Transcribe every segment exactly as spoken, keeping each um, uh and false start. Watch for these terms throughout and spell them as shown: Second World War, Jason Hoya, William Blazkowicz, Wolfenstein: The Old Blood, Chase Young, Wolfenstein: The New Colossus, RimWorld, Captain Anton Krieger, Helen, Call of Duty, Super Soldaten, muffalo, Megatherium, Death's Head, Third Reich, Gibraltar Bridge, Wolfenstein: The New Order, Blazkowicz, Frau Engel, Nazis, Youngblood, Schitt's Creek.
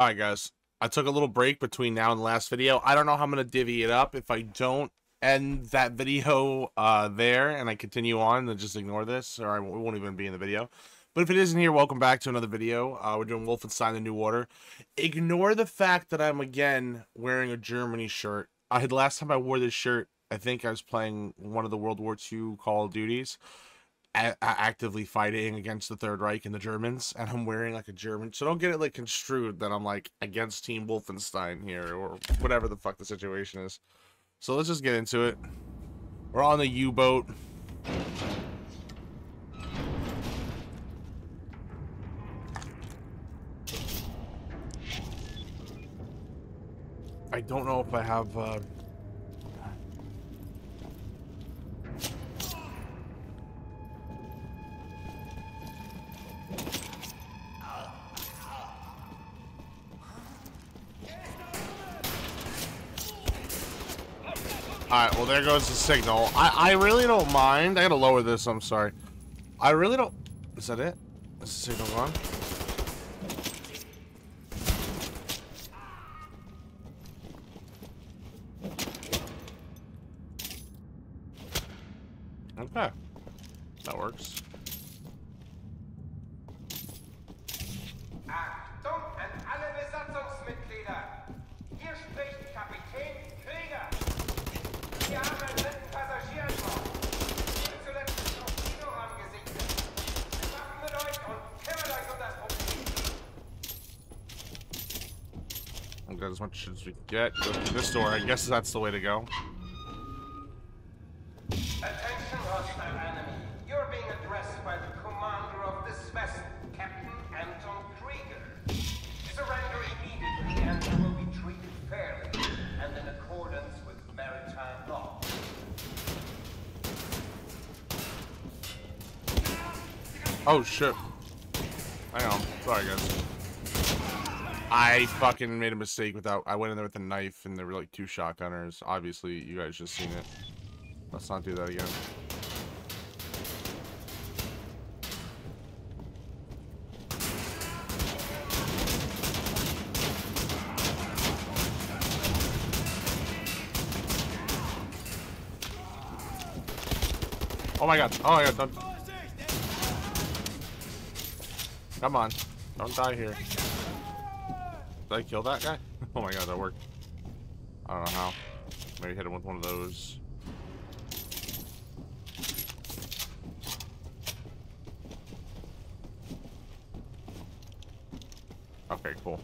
All right, guys, I took a little break between now and the last video. I don't know how I'm going to divvy it up. If I don't end that video uh, there and I continue on, then just ignore this, or I won't even be in the video. But if it isn't here, welcome back to another video. Uh, we're doing Wolfenstein: The New Order. Ignore the fact that I'm, again, wearing a Germany shirt. I had last time I wore this shirt, I think I was playing one of the World War Two Call of Duties, a actively fighting against the Third Reich and the Germans, and I'm wearing like a German, so don't get it like construed that I'm like against Team Wolfenstein here or whatever the fuck the situation is. So let's just get into it. We're on the U-boat. I don't know if I have uh Alright, well, there goes the signal. I, I really don't mind. I gotta lower this, I'm sorry. I really don't... Is that it? Is the signal gone? Okay. That works. Got as much as we get. Go through this door. I guess that's the way to go. Attention, hostile enemy. You're being addressed by the commander of this vessel, Captain Anton Krieger. Surrender immediately and you will be treated fairly and in accordance with maritime law. Oh shit. Hang on. Sorry guys. I fucking made a mistake without... I went in there with a knife and there were like two shotgunners. Obviously, you guys just seen it. Let's not do that again. Oh my god. Oh my god. Don't... Come on. Don't die here. Did I kill that guy? Oh my god, that worked. I don't know how. Maybe hit him with one of those. Okay, cool.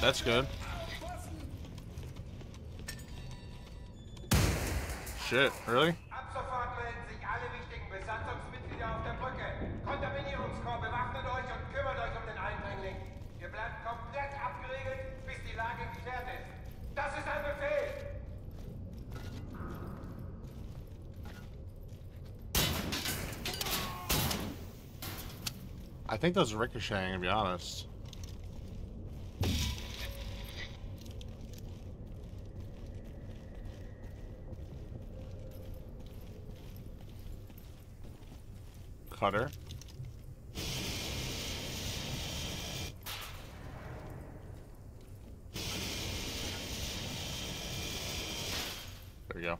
That's good. Shit, really? I think those are ricocheting, to be honest. Cutter. There we go.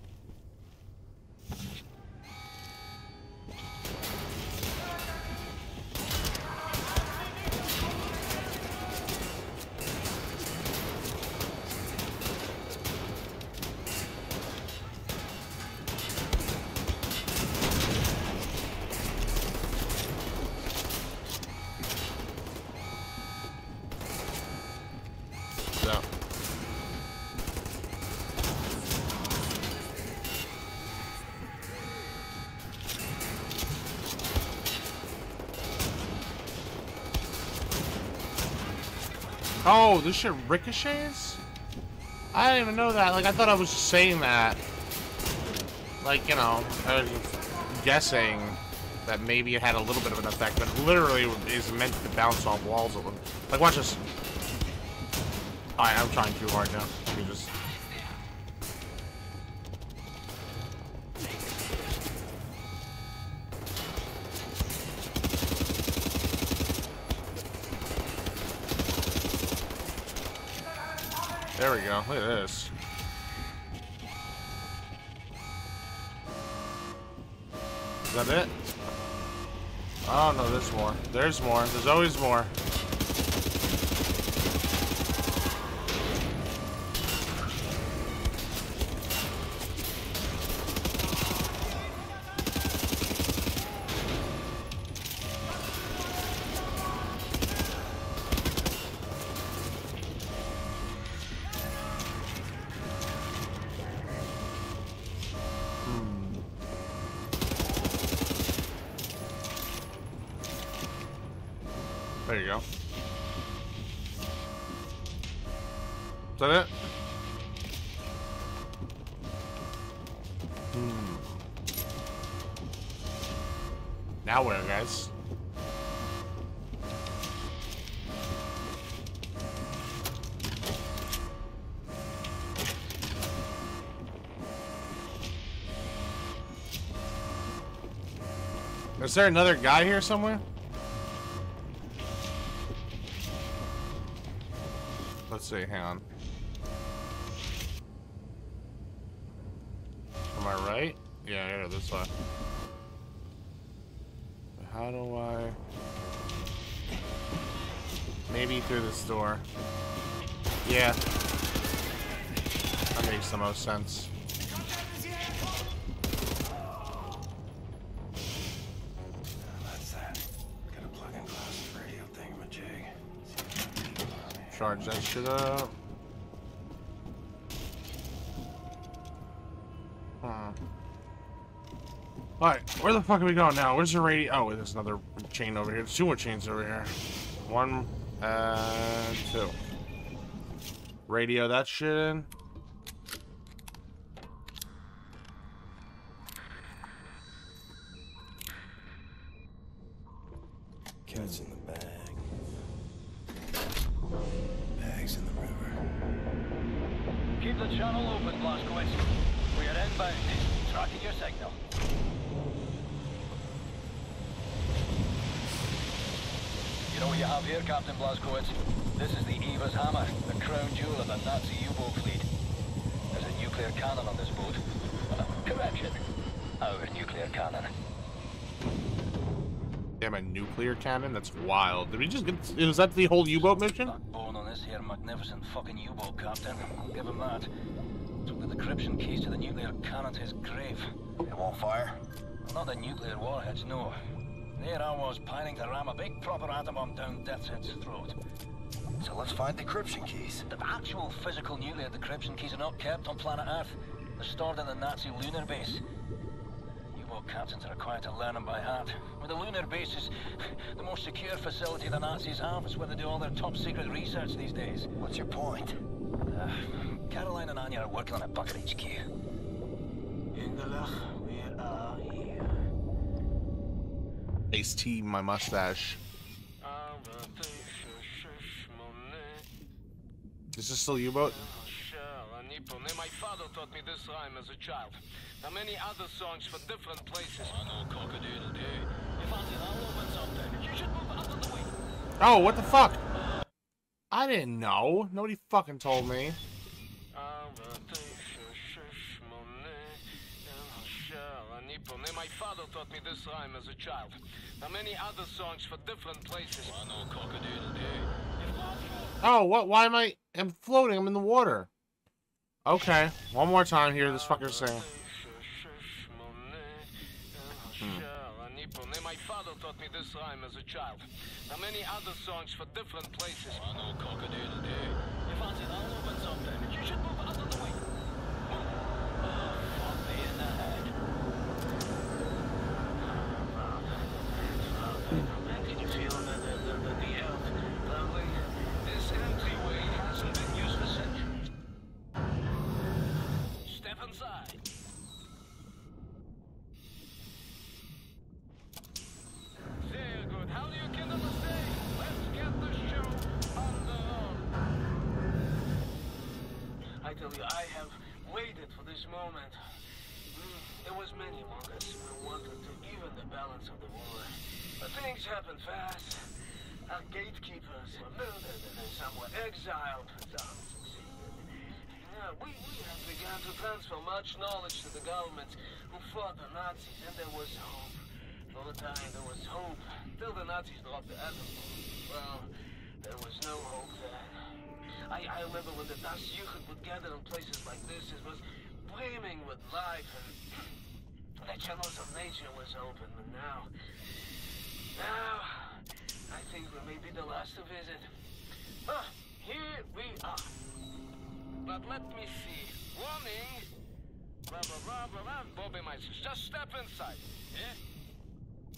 Oh, this shit ricochets? I didn't even know that. Like, I thought I was just saying that. Like, you know, I was guessing that maybe it had a little bit of an effect, but literally is meant to bounce off walls of them. Like, watch this. Alright, I'm trying too hard now. Let me just... There we go. Look at this. Is that it? Oh no, there's more. There's more. There's always more. There you go. Is that it? Hmm. Now where, guys? Is there another guy here somewhere? Let's see, hang on. Am I right? Yeah, yeah, this way. How do I... Maybe through this door. Yeah. That makes the most sense. Charge that shit up. Huh. Alright, where the fuck are we going now? Where's the radio? Oh, there's another chain over here. There's two more chains over here. One, uh, two. Radio that shit in. Cat's in the bag. In the river. Keep the channel open, Blazkowicz. We are inbound. Tracking your signal. You know what you have here, Captain Blazkowicz? This is the Eva's Hammer, the crown jewel of the Nazi U-boat fleet. There's a nuclear cannon on this boat. Well, correction. Our nuclear cannon. Damn, a nuclear cannon? That's wild. Did we just get... Is that the whole U-boat mission? Backbone on this here magnificent fucking U-boat, Captain. I'll give him that. Took the decryption keys to the nuclear cannon to his grave. It won't fire? Not the nuclear warheads, no. There I was pining to ram a big proper atom bomb down Death's Head's throat. So let's find decryption keys. The actual physical nuclear decryption keys are not kept on planet Earth. They're stored in the Nazi lunar base. Captains are required to learn them by heart. Well, the lunar base is the most secure facility the Nazis have. It's where they do all their top secret research these days. What's your point? Uh, Caroline and Anya are working on a bucket H Q. In the Lach, we are here. Ace T, my mustache. Is this still U-boat? My father taught me this rhyme as a child. Now many other songs for different places. Oh, what the fuck? I didn't know. Nobody fucking told me. My father taught me this rhyme as a child. Now many other songs for different places. Oh, what? Why am I? I'm floating. I'm in the water. Okay, one more time here, this fucker's saying. Hmm. My father taught me this rhyme as a child. Now many other songs for different places. I have waited for this moment. There was many among us who wanted to even the balance of the war. But things happened fast. Our gatekeepers were murdered and then some were exiled for thousands of years. Yeah, we, we have begun to transfer much knowledge to the governments who fought the Nazis, and there was hope. For a time, there was hope, till the Nazis dropped the atom bomb. Well, there was no hope then. I, I remember when the Das Jugend would gather in places like this, it was brimming with life, and the channels of nature was open, but now... Now, I think we may be the last to visit. Ah, here we are. But let me see. Warning! Blah, blah, blah, blah, blah, Bobby Meister. Just step inside, yeah?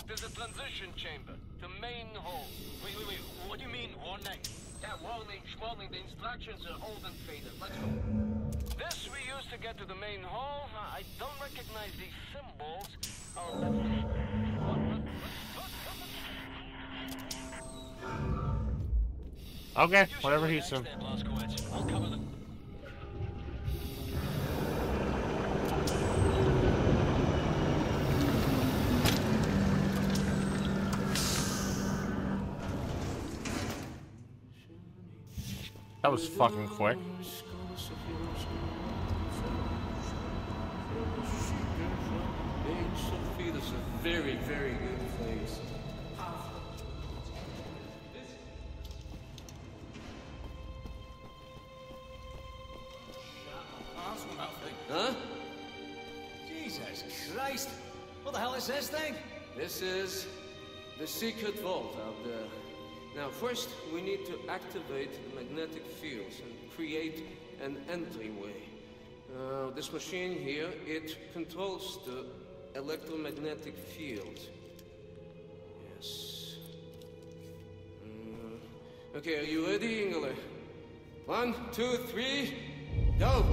There's a transition chamber, the main hall. Wait, wait, wait, what do you mean, warning? Yeah, warning, warning, the instructions are old and faded. Let's go. This we used to get to the main hall. I don't recognize these symbols. Oh, let's Okay, whatever he said. I'll cover the That was fucking quick. That's a very, very good place. Huh? Jesus Christ! What the hell is this thing? This is the secret vault out there. Now, first, we need to activate the magnetic fields and create an entryway. Uh, this machine here, it controls the electromagnetic field. Yes. Mm. Okay, are you ready, Engler? One, two, three, go!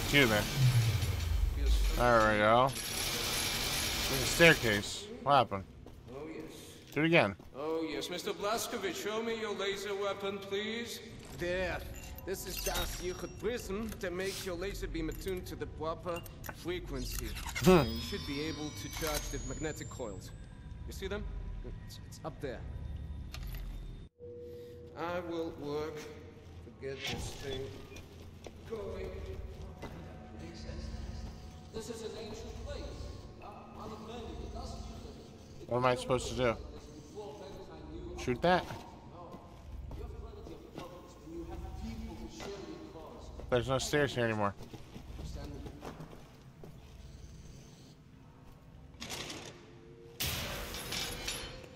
Excuse me. There we go. There's a staircase. What happened? Do it again. Oh, yes. Mister Blazkowicz, show me your laser weapon, please. There. This is Das Jugend Prism that makes your laser beam attuned to the proper frequency. You should be able to charge the magnetic coils. You see them? It's, it's up there. I will work to get this thing going. This is an ancient place. What am I supposed to do? Shoot that. There's no stairs here anymore.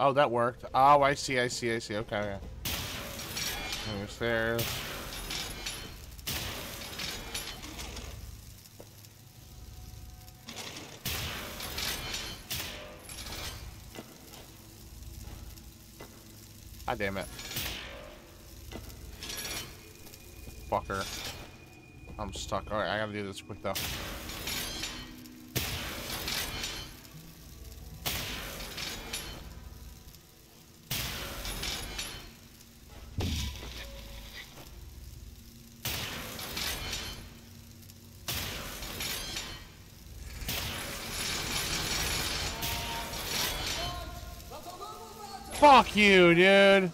Oh, that worked. Oh, I see, I see, I see. Okay, okay. There's stairs. God damn it. Fucker. I'm stuck. Alright, I gotta do this quick though. Fuck you, dude.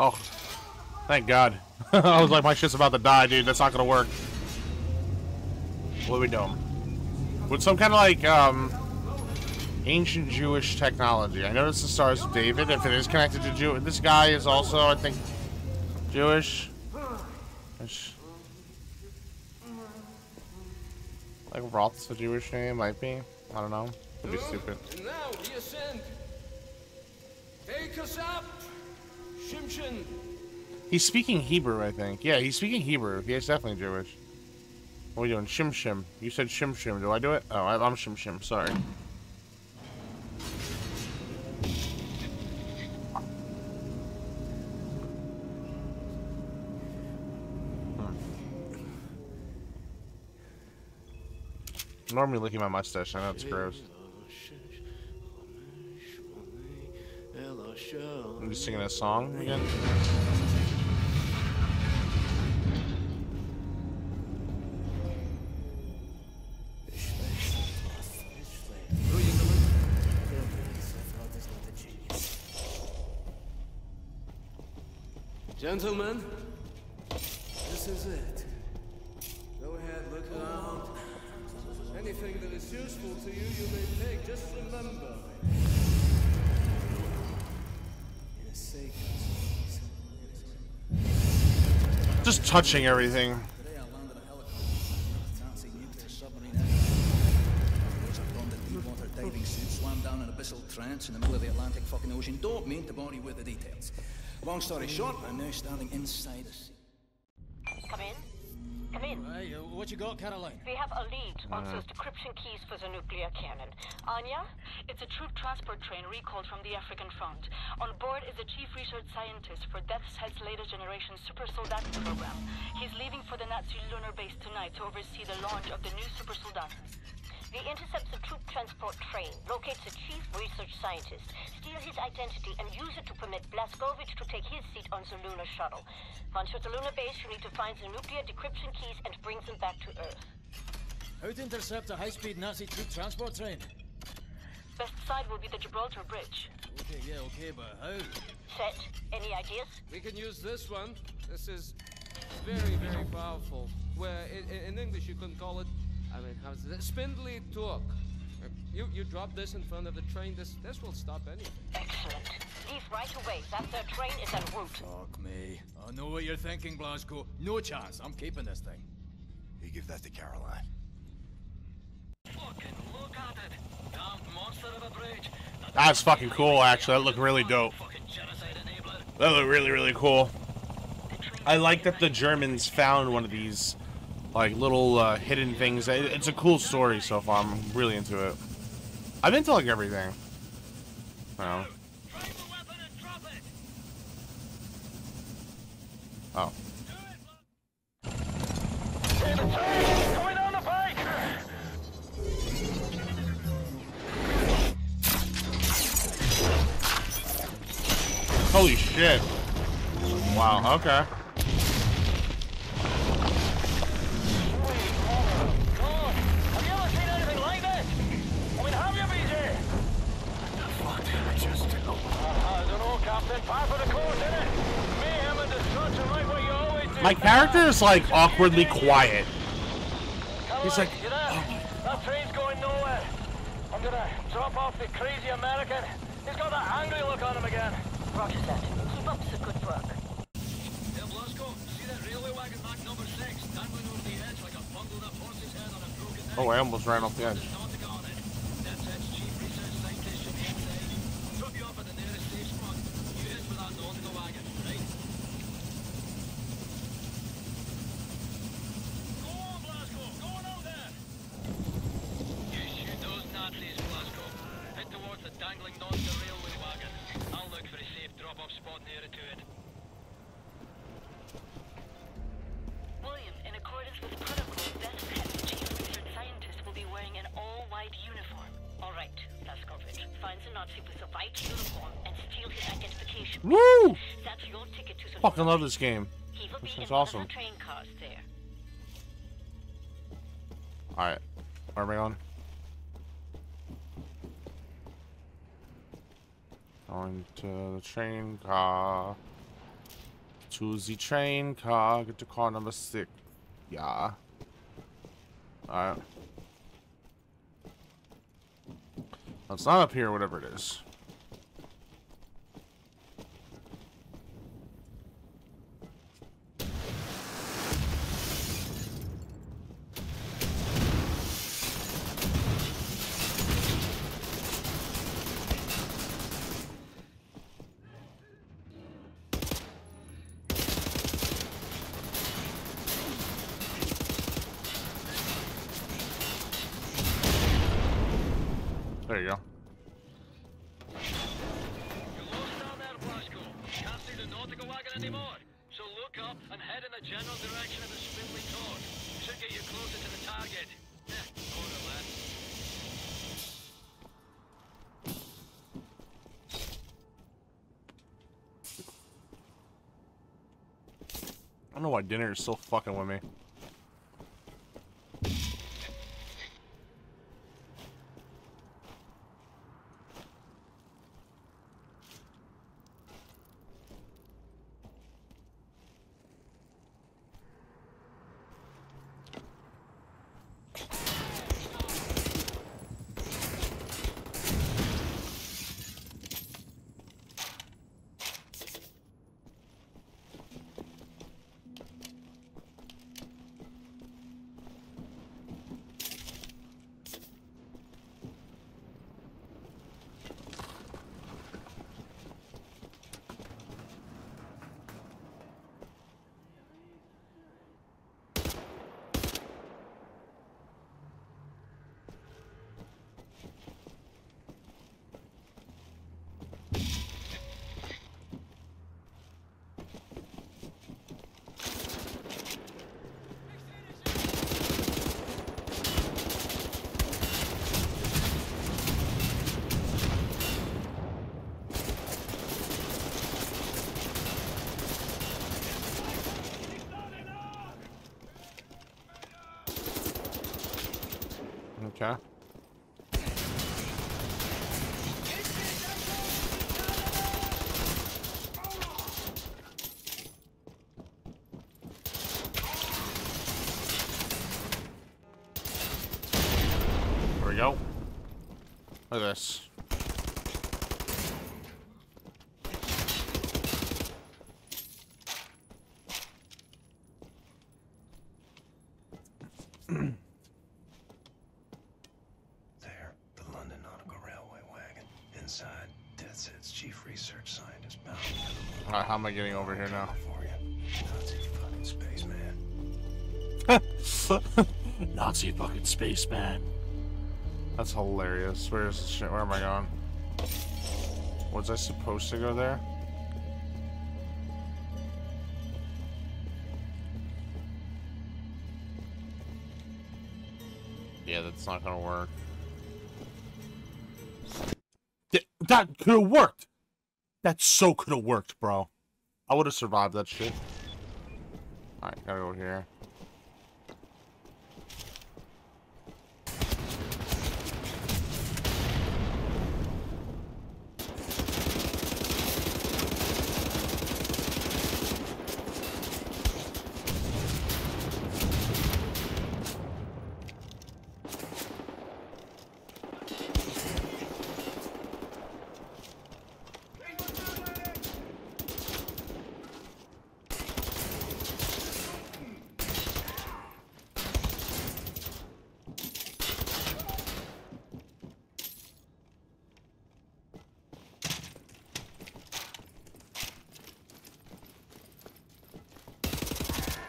Oh, thank God. I was like, my shit's about to die, dude. That's not gonna work. What are we doing? With some kind of like, um, ancient Jewish technology. I noticed the Stars of David. If it is connected to Jew, this guy is also, I think, Jewish. Like Roth's a Jewish name, might be. I don't know. It'd be stupid. And now we ascend. Take us up. He's speaking Hebrew, I think. Yeah, he's speaking Hebrew. He's definitely Jewish. What are we doing? Shim Shim. You said Shim Shim. Do I do it? Oh, I'm Shim Shim. Sorry. normally licking my mustache. I know it's gross. I'm just singing that song again. Gentlemen, this is it. Go ahead, look around. Anything that is useful to you, you may take. Just remember, in a sacred space. Just touching everything. Swam down an abyssal trance in the middle of the Atlantic fucking ocean. Don't mean to bore you with the details. Long story short, I'm now standing inside the sea. Come in. Come in. Hey, what you got, Caroline? We have a lead on uh. those decryption keys for the nuclear cannon. Anya, it's a troop transport train recalled from the African front. On board is the chief research scientist for Death's Head's later generation Super Soldaten program. He's leaving for the Nazi lunar base tonight to oversee the launch of the new Super Soldaten. We intercept the troop transport train, locate the chief research scientist, steal his identity, and use it to permit Blazkowicz to take his seat on the lunar shuttle. Once you're at the lunar base, you need to find the nuclear decryption keys and bring them back to Earth. How to intercept a high-speed Nazi troop transport train? Best side will be the Gibraltar Bridge. Okay, yeah, okay, but how? Set. Any ideas? We can use this one. This is very, very powerful. Where, in, in English, you can call it... I mean, how's the spindly torque? You you drop this in front of the train. This this will stop anything. Excellent. Leave right away. That third train is en route. Fuck me. I know what you're thinking, Blazko. No chance. I'm keeping this thing. You give that to Caroline. Fucking look at it. Damn monster of a bridge. That's fucking cool. Actually, that looked really dope. That looked really really cool. I like that the Germans found one of these. Like little uh, hidden things. It's a cool story so far. I'm really into it. I'm into like everything. Oh. Oh. Holy shit! Wow. Okay. My character is like awkwardly quiet. He's like, oh. That train's going nowhere. I'm gonna drop off the crazy American. He's got that angry look on him again. Roger that. Keep up the good work. Hey, Blazko, see that railway wagon back number six dangling over the edge like a bundled up horse's head on a broken neck? Oh, I almost ran off the edge. Woo! That's your ticket to the fucking love this game. This is awesome. Alright. Where are we on? On to the train car. To the train car. Get to car number six. Yeah. Alright. It's not up here, whatever it is. There you go. You lost down there, Blazko. Can't see the nautical wagon anymore. So look up and head in the general direction of the spindly torque. Should get you closer to the target. Eh, more or less. don't know why dinner is still fucking with me. Okay. There we go. Look at this. How am I getting over here now? Nazi fucking spaceman. Nazi fucking spaceman. That's hilarious. Where is this shit? Where am I going? Was I supposed to go there? Yeah, that's not gonna work. Th- that could have worked. That so could have worked, bro. I would have survived that shit. Alright, gotta go here.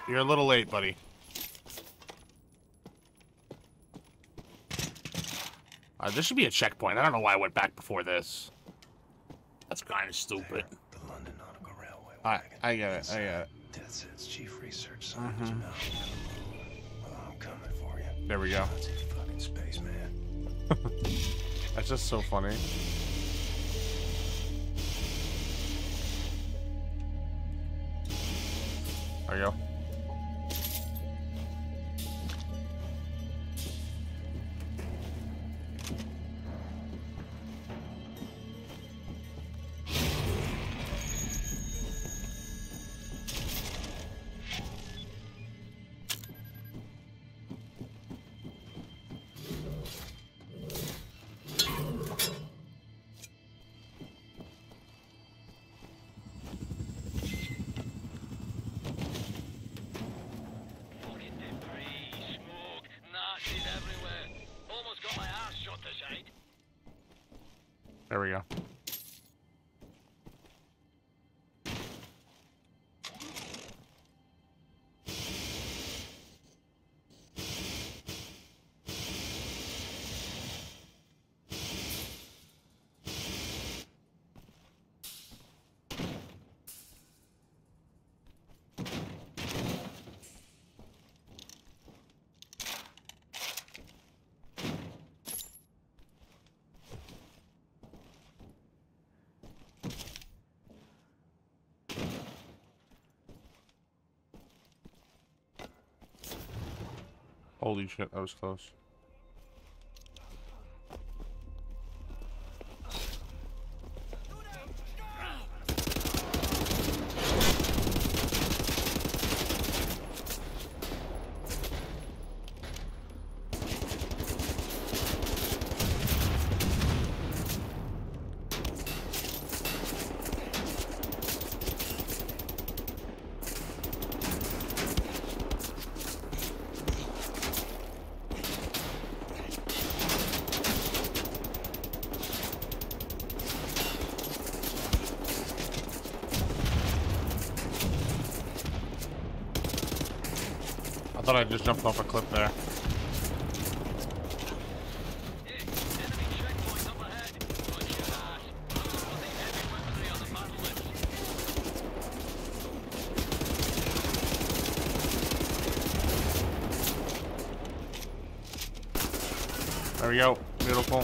You're a little late, buddy. Uh, this should be a checkpoint. I don't know why I went back before this. That's kind of stupid. There, the London Nautical Railway wagon. I, I get it. I get it. That's its chief research scientist. Mm-hmm. Well, I'm coming for you. There we go. Fucking spaceman. That's just so funny. There we go. There we go. Holy shit, that was close. I thought I just jumped off a cliff there. There we go. Beautiful.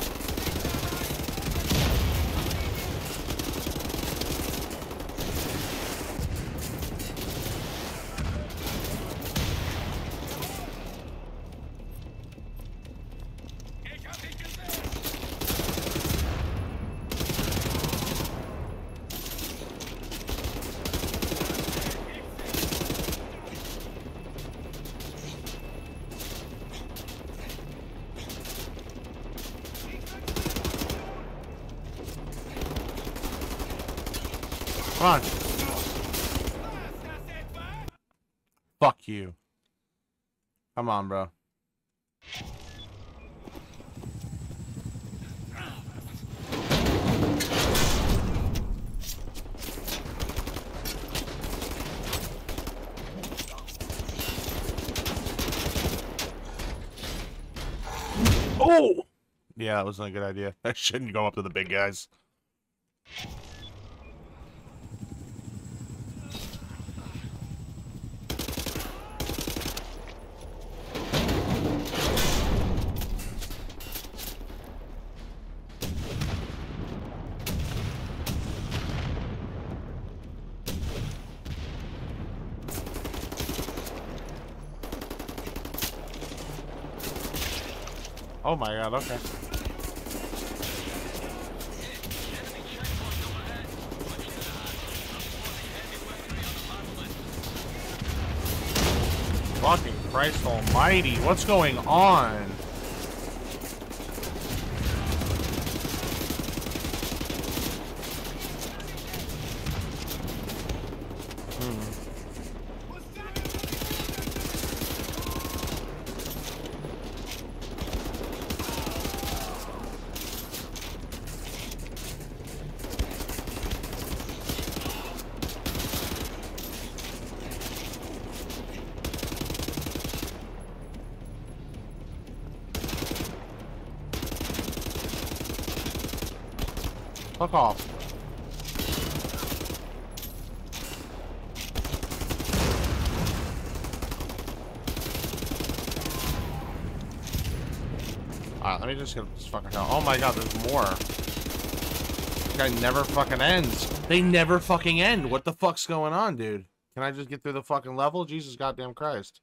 Come on. Fuck you. Come on, bro. Oh! Yeah, that wasn't a good idea. I shouldn't go up to the big guys. Oh my god, okay. Fucking Christ almighty, what's going on? Fuck off. Alright, let me just get this fucking hell. Oh my god, there's more. This guy never fucking ends. They never fucking end. What the fuck's going on, dude? Can I just get through the fucking level? Jesus goddamn Christ.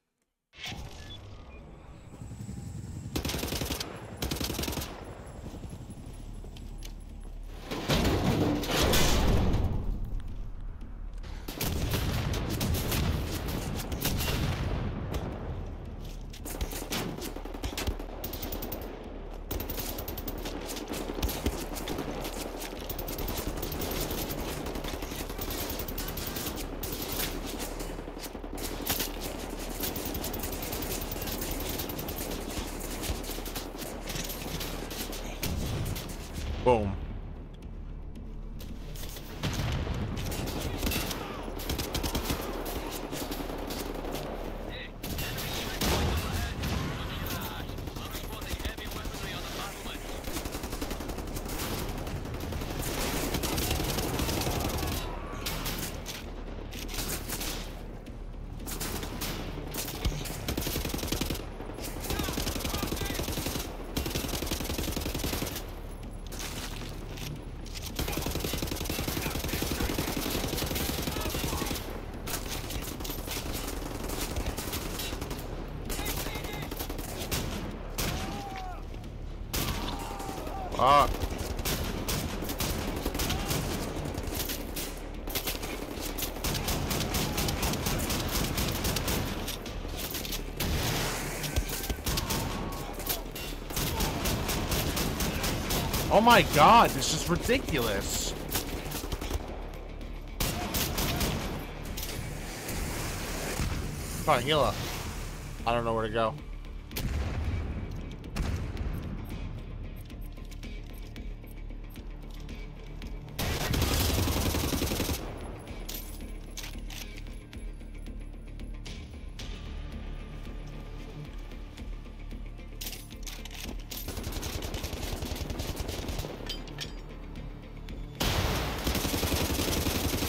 Boom. Fuck. Oh my god, this is ridiculous. Come on, heal up. I don't know where to go.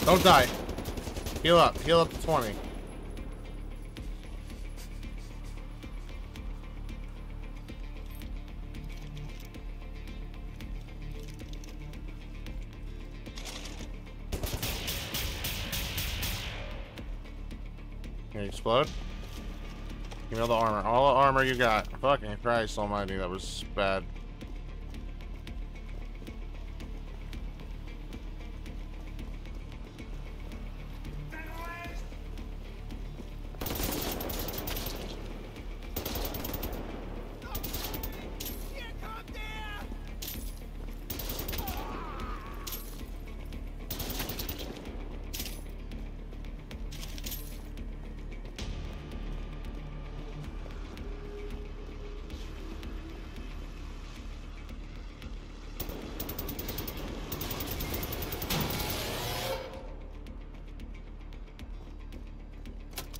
Don't die. Heal up. Heal up to twenty. Can you explode? Give me all the armor. All the armor you got. Fucking Christ almighty, that was bad.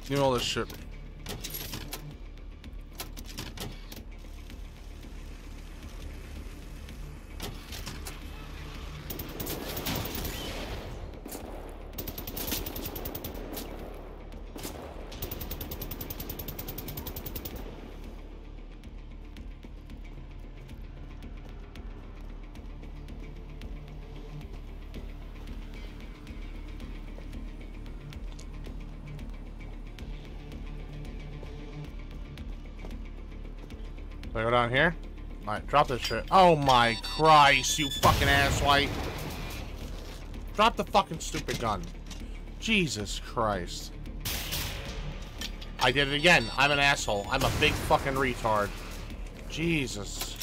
Give me all this shit. I go down here? Alright, drop this shit. Oh my Christ, you fucking asswipe. Drop the fucking stupid gun. Jesus Christ. I did it again. I'm an asshole. I'm a big fucking retard. Jesus.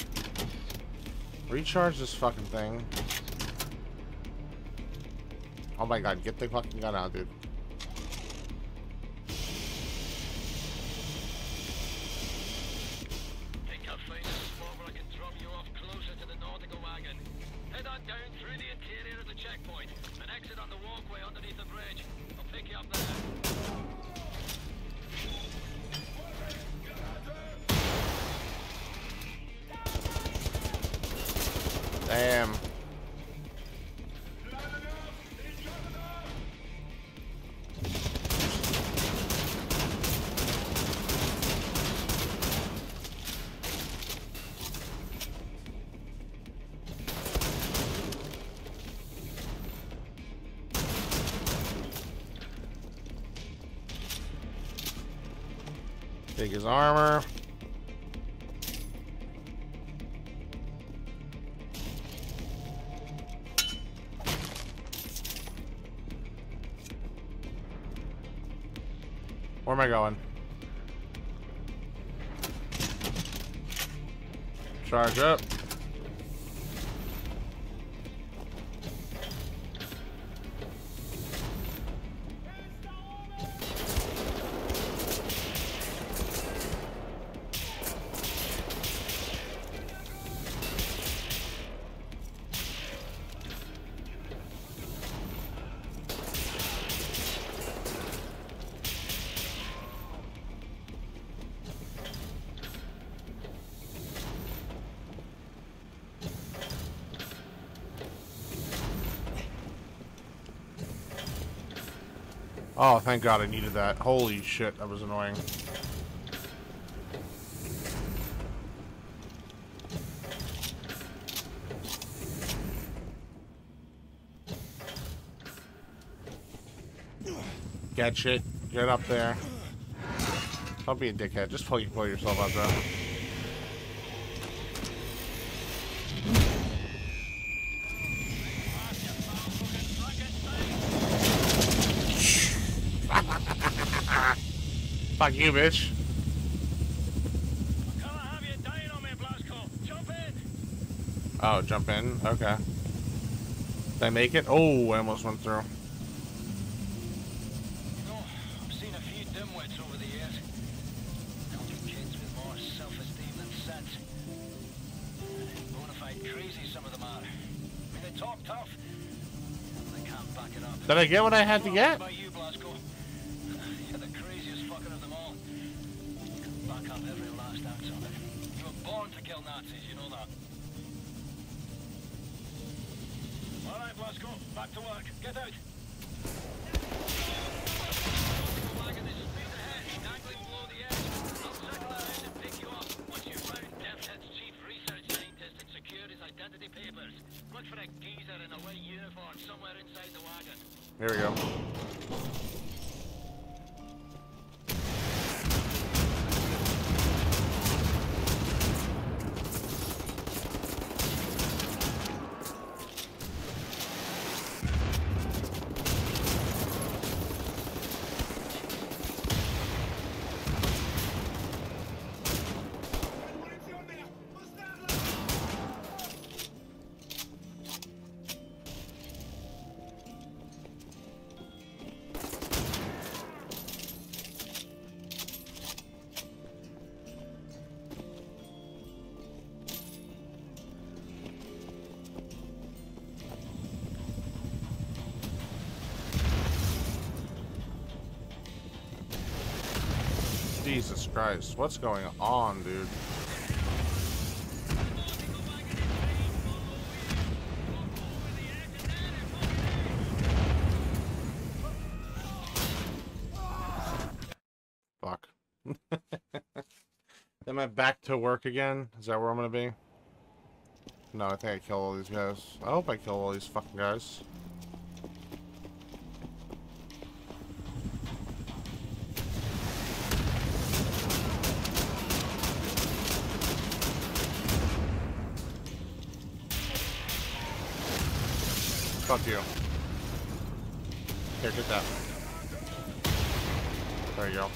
Recharge this fucking thing. Oh my god, get the fucking gun out, dude. Damn. Take his armor. Where am I going? Charge up. Oh, thank God I needed that. Holy shit, that was annoying. Catch it. Get up there. Don't be a dickhead. Just pull, you pull yourself up there. Fuck you, bitch. Oh, jump in. Okay. Did I make it? Oh, I almost went through. Did I get what I had to get? By you, Blazko. You're the craziest fucker of them all. You can back up every last ounce of it. You were born to kill Nazis, you know that. All right, Blazko, back to work. Get out. Flag in the speed ahead, dangling below the edge. I'll circle around and pick you up once you've found Death's Head's chief research scientist and secured his identity papers. Look for a geezer in a white uniform somewhere inside the wagon. Here we go. Jesus Christ, what's going on, dude? Fuck. Am I back to work again? Is that where I'm gonna be? No, I think I killed all these guys. I hope I killed all these fucking guys. Fuck you. Here, get that. There you go.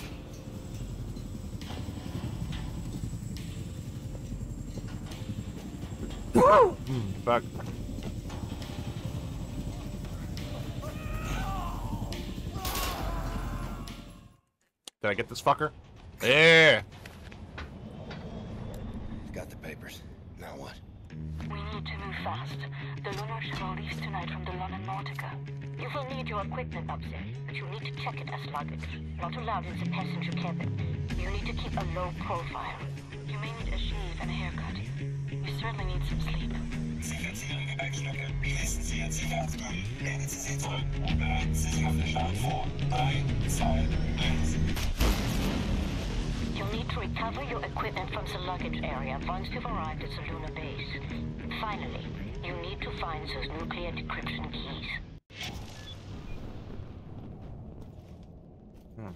mm, back. Did I get this fucker? Yeah! Got the papers. Now what? We need to move fast. The Lunar shuttle leaves tonight from the London Nautica. You will need your equipment up there, but you need to check it as luggage. Not allowed in the passenger cabin. You need to keep a low profile. You may need a shave and a haircut. You certainly need some sleep. You'll need to recover your equipment from the luggage area once you've arrived at the lunar base. Finally, you need to find those nuclear decryption keys. Hmm.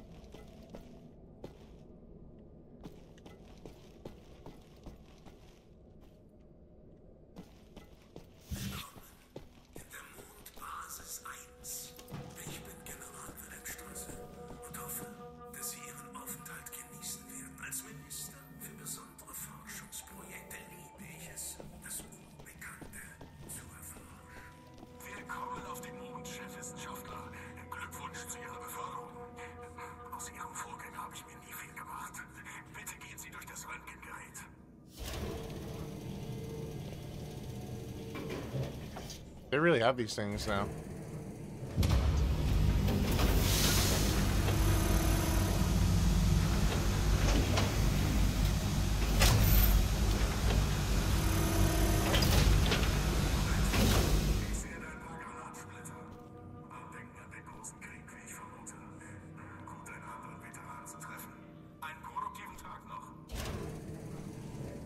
They really have these things now.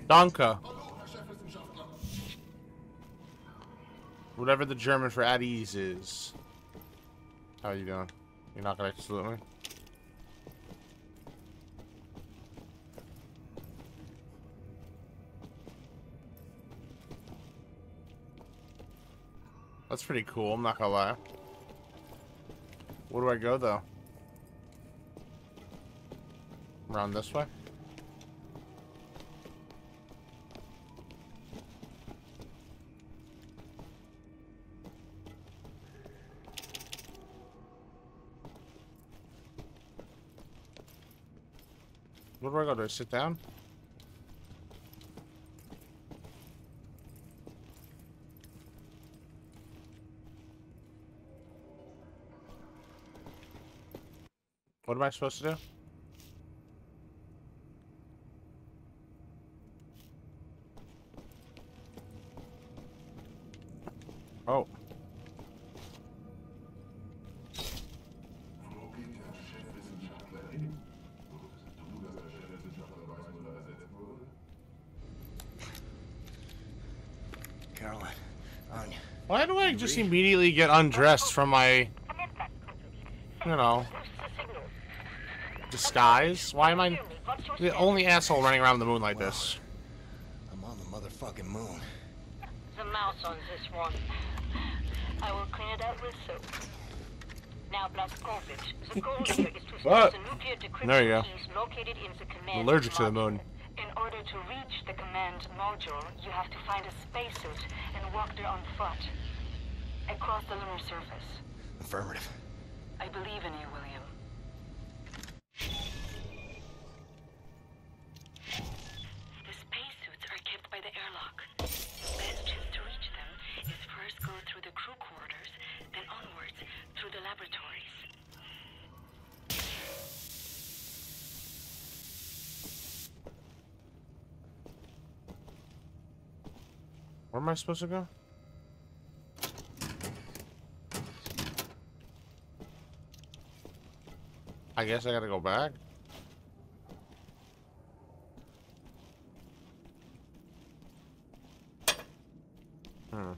Danke. Whatever the German for at ease is. How are you doing? You're not gonna salute me? That's pretty cool, I'm not gonna lie. Where do I go though? Around this way? What do I go? Do I sit down? What am I supposed to do? Oh. Carolyn, Anya. Why do I just immediately get undressed from my, you know, disguise? Why am I the only asshole running around the moon like this? I'm on the motherfucking moon. There's a mouse on this one. I will clean it out with soap. Now, Blazkowicz, the goal here is to establish a nuclear decryption key located in the command module. I'm allergic to the moon. In order to reach the command module, you have to find a spacesuit and walk there on foot across the lunar surface. Affirmative. I believe in you, William. The spacesuits are kept by the airlock. The best chance to reach them is first go through the crew quarters, then onwards through the laboratories. Where am I supposed to go? I guess I gotta go back. Hmm.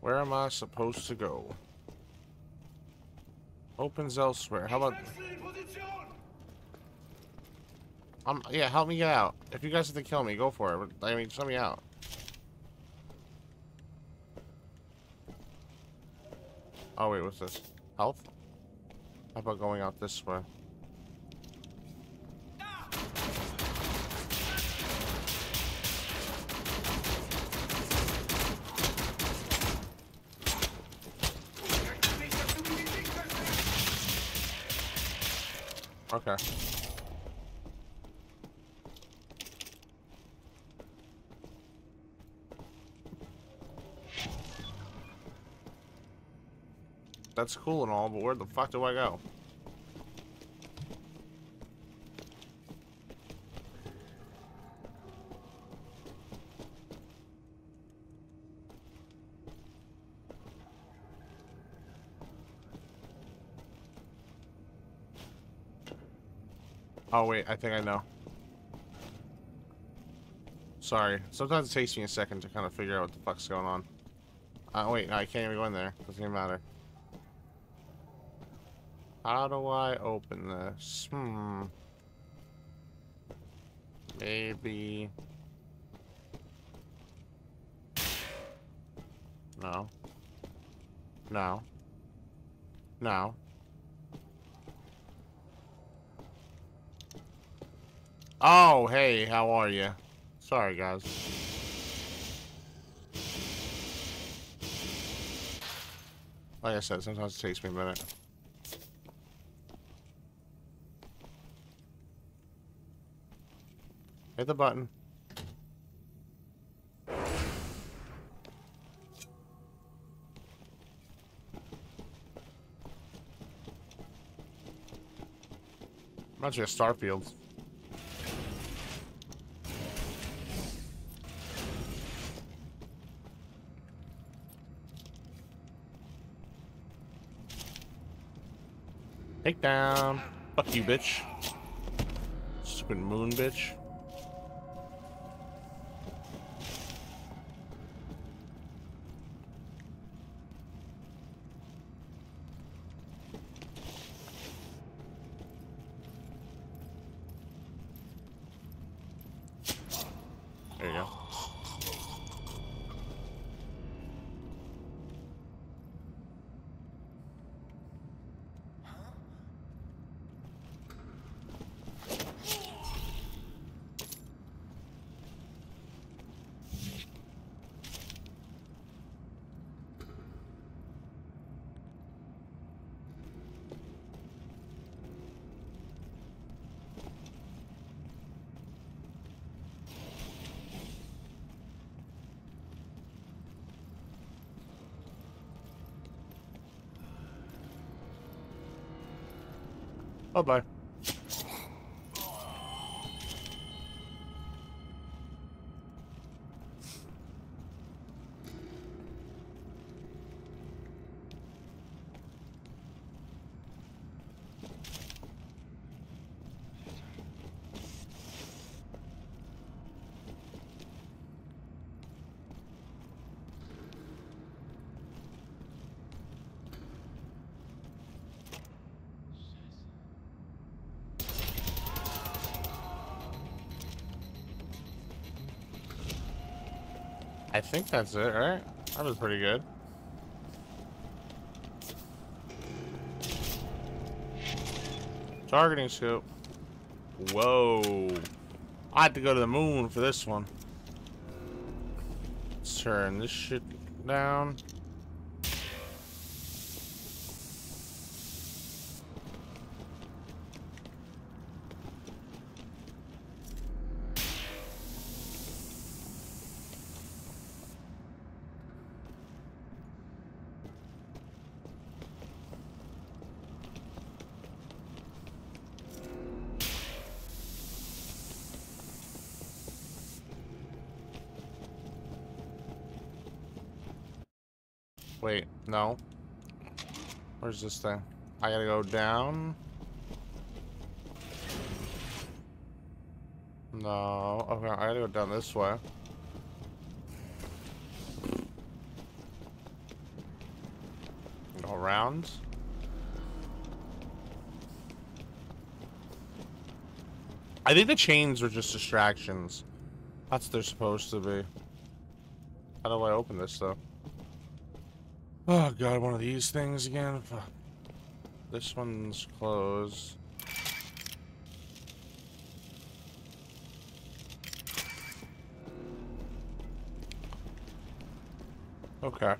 Where am I supposed to go? Opens elsewhere. How about? Um. Yeah. Help me get out. If you guys have to kill me, go for it. I mean, just let me out. Oh wait, what's this? Health? How about going out this way? Okay. That's cool and all, but where the fuck do I go? Oh wait, I think I know. Sorry, sometimes it takes me a second to kind of figure out what the fuck's going on. Uh, wait, no, I can't even go in there. Doesn't even matter. How do I open this? Hmm. Maybe. No. No. No. Oh, hey, how are you? Sorry, guys. Like I said, sometimes it takes me a minute. Hit the button. Reminds me of Starfield. Take down. Fuck you, bitch. Stupid moon, bitch. There you go. Bye-bye. I think that's it, right? That was pretty good. Targeting scope. Whoa. I had to go to the moon for this one. Let's turn this shit down. Wait, no. Where's this thing? I gotta go down. No. Okay, I gotta go down this way. Go around. I think the chains are just distractions. That's what they're supposed to be. How do I open this, though? Oh god, one of these things again. Fuck. This one's closed. Okay.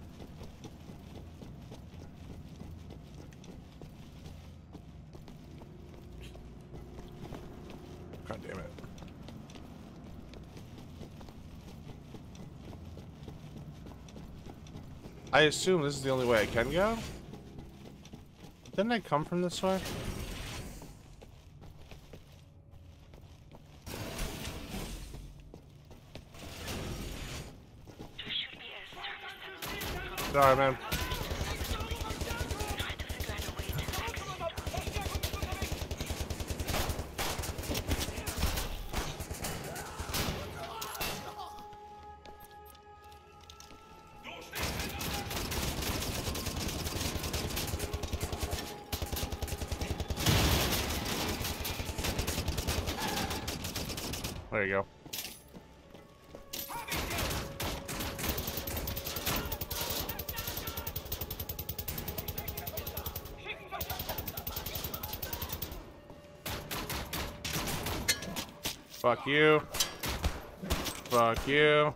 God damn it. I assume this is the only way I can go? Didn't I come from this way? Sorry, man. There you go. Fuck you. Fuck you.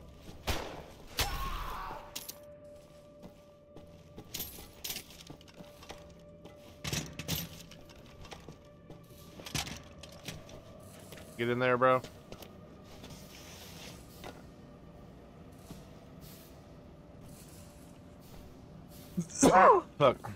Get in there, bro. Oh, look.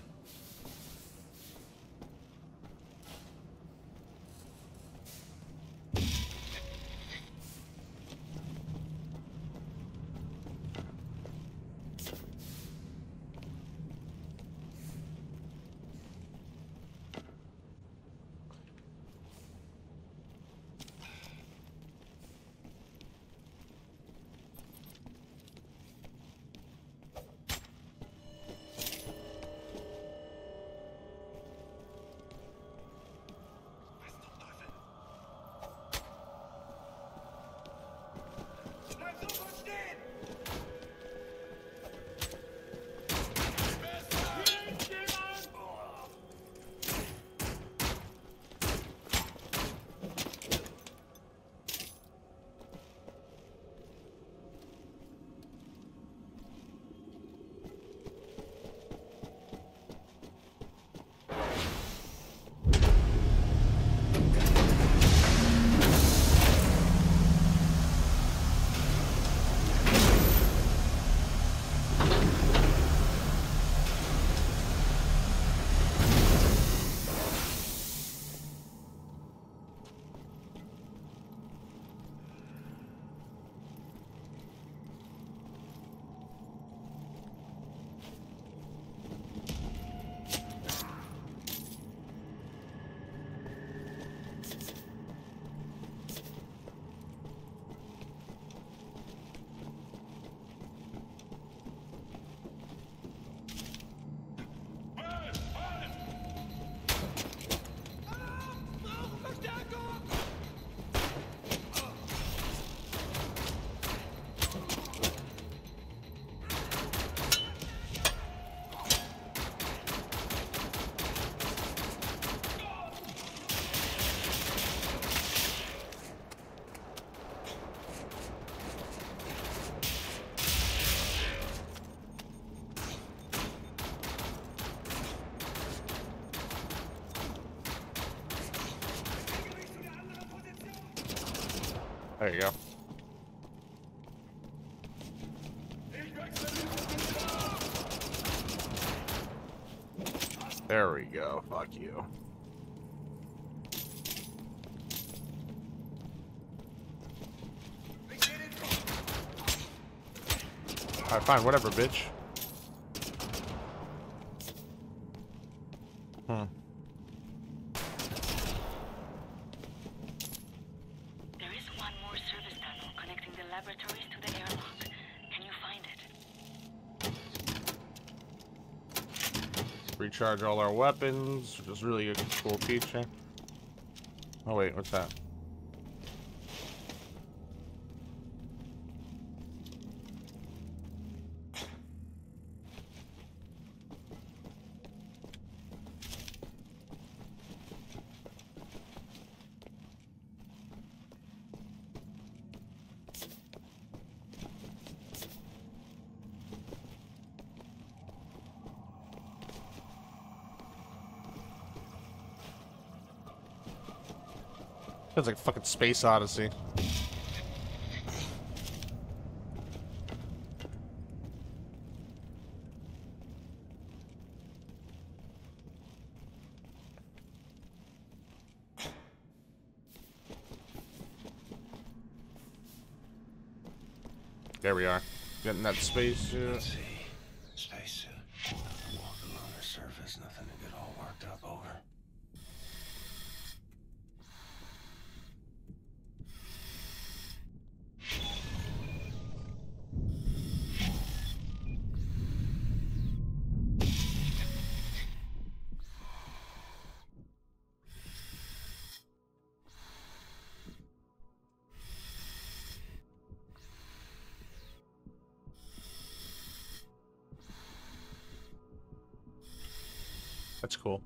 There you go. There we go. Fuck you. Alright, fine. Whatever, bitch. Hmm. There is one more service tunnel connecting the laboratories to the airlock. Can you find it? Recharge all our weapons, which is really a cool feature. Oh wait, what's that? Feels like a fucking Space Odyssey. There we are. Getting that space. Uh... That's cool.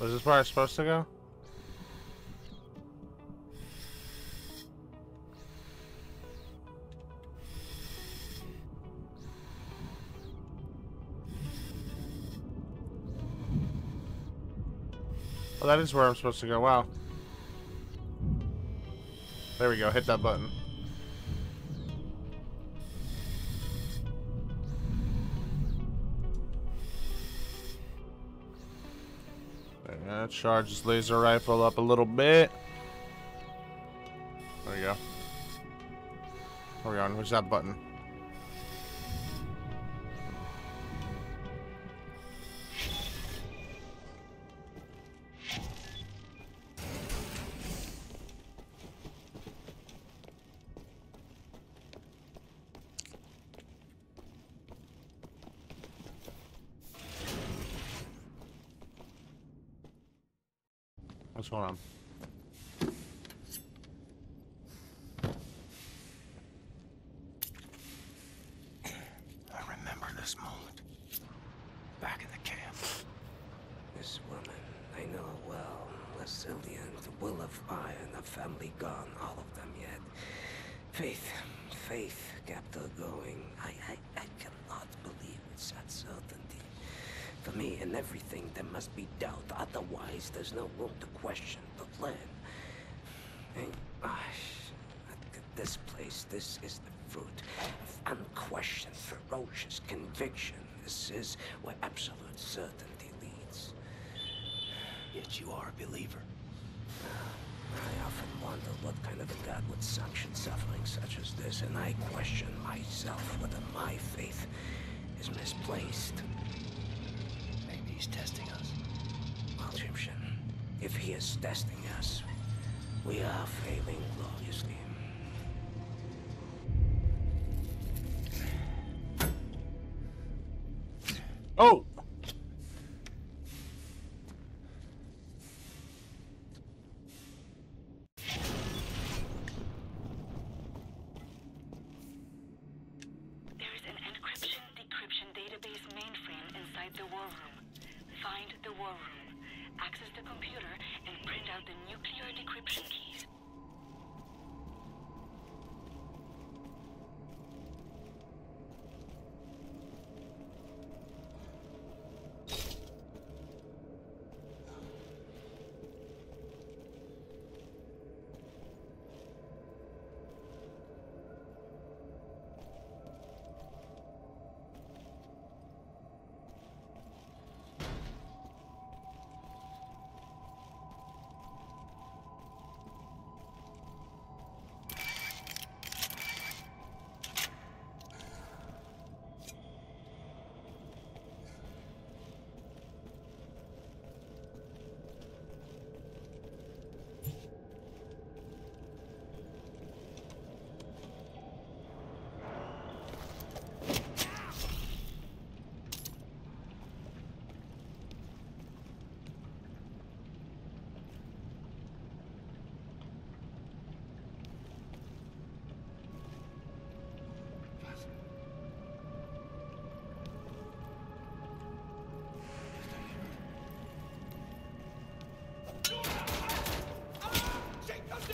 Was this where I was supposed to go? Oh, that is where I'm supposed to go. Wow. There we go. Hit that button. There, charge this laser rifle up a little bit. There we go. Where are we on? Where's that button? What's going on? I remember this moment. Back in the camp. This woman I know well was Cillian, the will of fire, and the family gone, all of them yet. Faith, faith kept her going. I, I, I cannot believe with such certainty. For me, in everything, there must be doubt. Otherwise, there's no room to question the plan. And gosh, look at this place. This is the fruit of unquestioned, ferocious conviction. This is where absolute certainty leads. Yet you are a believer. I often wonder what kind of a God would sanction suffering such as this, and I question myself whether my faith is misplaced. He's testing us. Well, Egyptian, if he is testing us, we are failing gloriously. Oh! There is an encryption, decryption Find the war room. Find the war room. Access the computer and print out the nuclear decryption keys.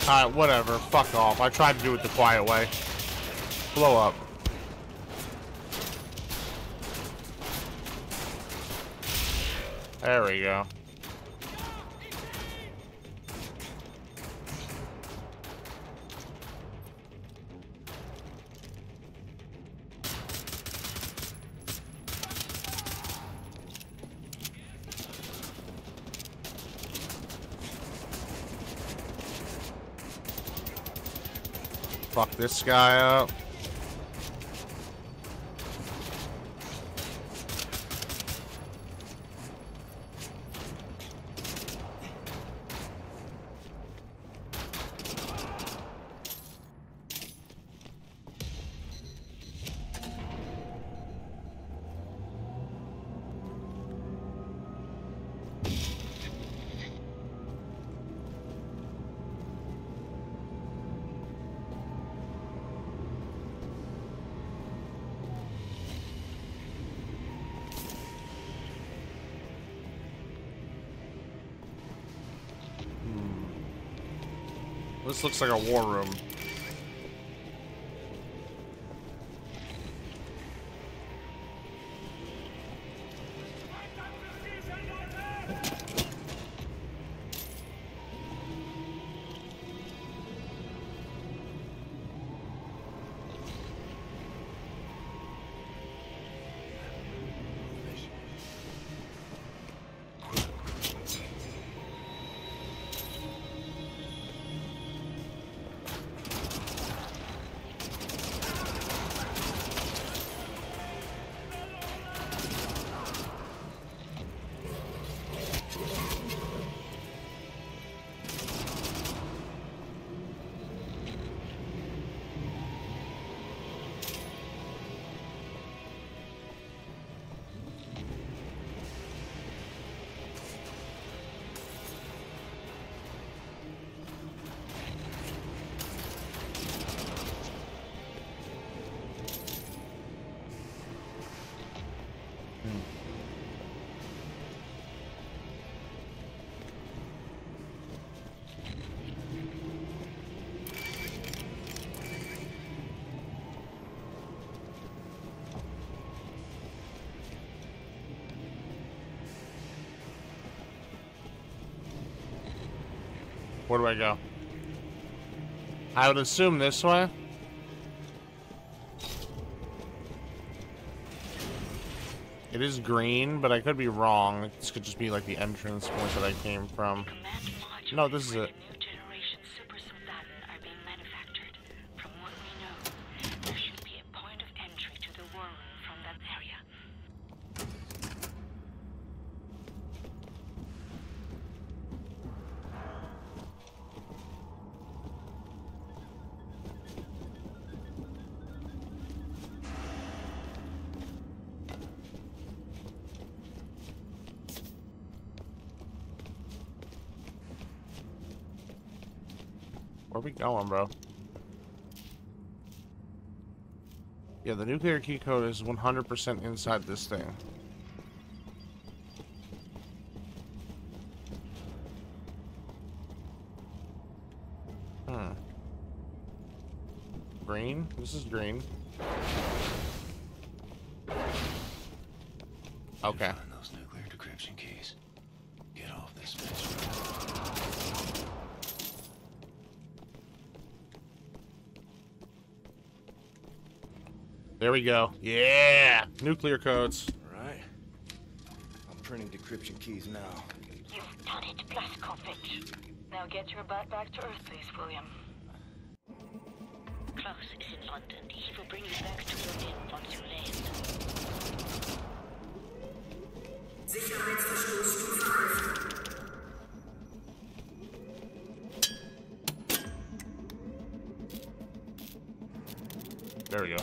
Alright, whatever. Fuck off. I tried to do it the quiet way. Blow up. There we go. Fuck this guy up. This looks like a war room. Where do I go? I would assume this way. It is green, but I could be wrong. This could just be like the entrance point that I came from. No, this is it. New generation Super Soldaten are being manufactured. From what we know, there should be a point of entry to the war room from that area. Where we going, bro? Yeah, the nuclear key code is one hundred percent inside this thing. green? This is green. Okay. Find those nuclear decryption keys. Get off this bitch. There we go. Yeah! Nuclear codes. Alright. I'm printing decryption keys now. You've done it, Blazkowicz. Now get your butt back to Earth, please, William. Klaus is in London. He will bring you back to your inn once you land. Sicherheitsverstoß Stufe eins. There we go.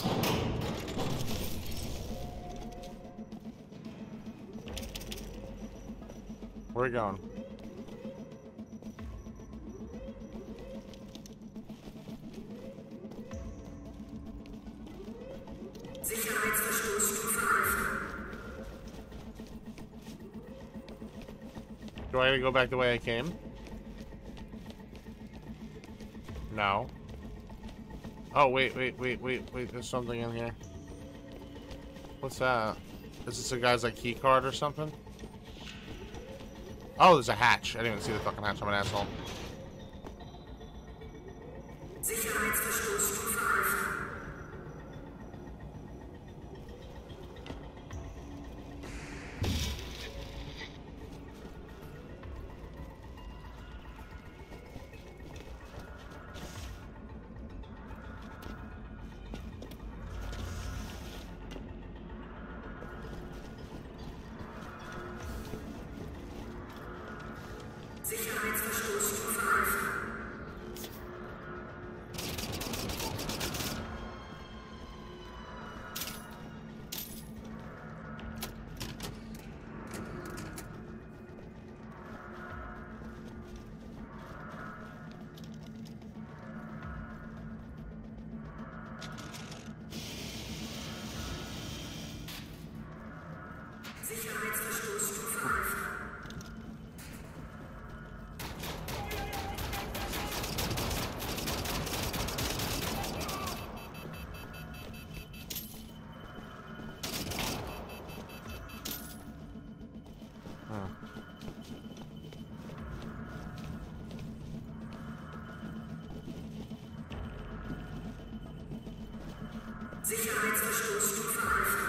Where are we going? Do I go back the way I came? No. Oh, wait, wait, wait, wait, wait. There's something in here. What's that? Is this a guy's, like, key card or something? Oh, there's a hatch. I didn't even see the fucking hatch. I'm an asshole.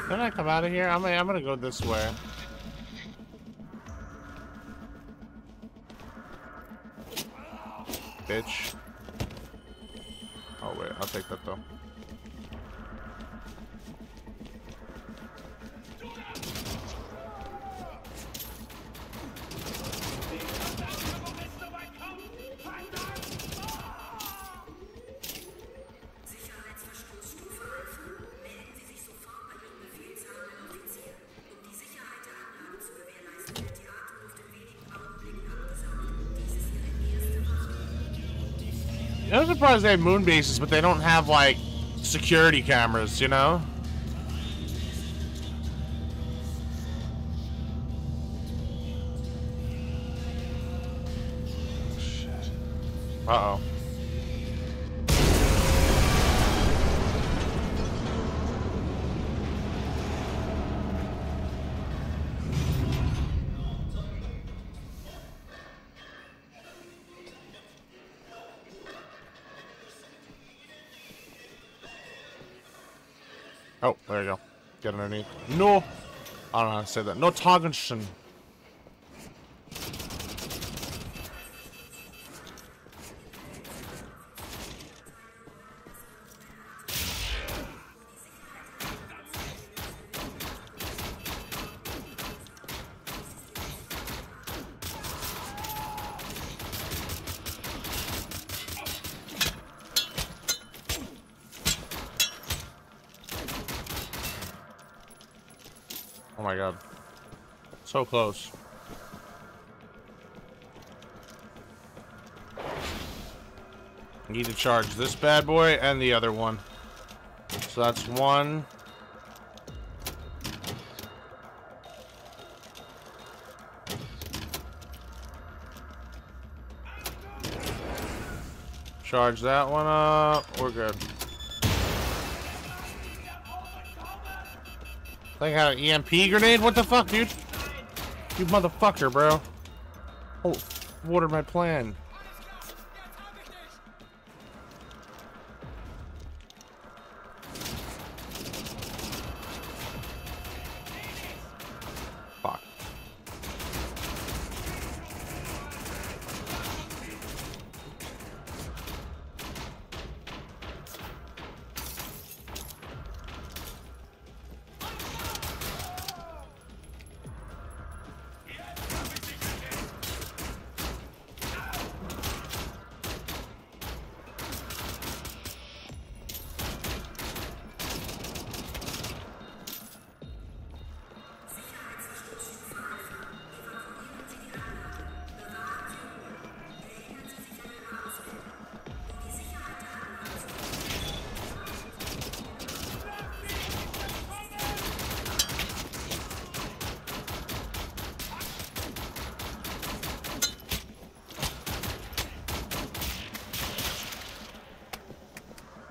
Can I come out of here? I'm, I'm gonna go this way. Bitch. Oh wait, I'll take that though. I'm surprised they have moon bases, but they don't have, like, security cameras, you know? Uh-oh. Oh, there you go. Get underneath. No! I don't know how to say that. No Targenschen. Oh my god. So close. Need to charge this bad boy and the other one. So that's one. Charge that one up. We're good. They got an E M P grenade? What the fuck, dude? You motherfucker, bro. Oh, what are my plan?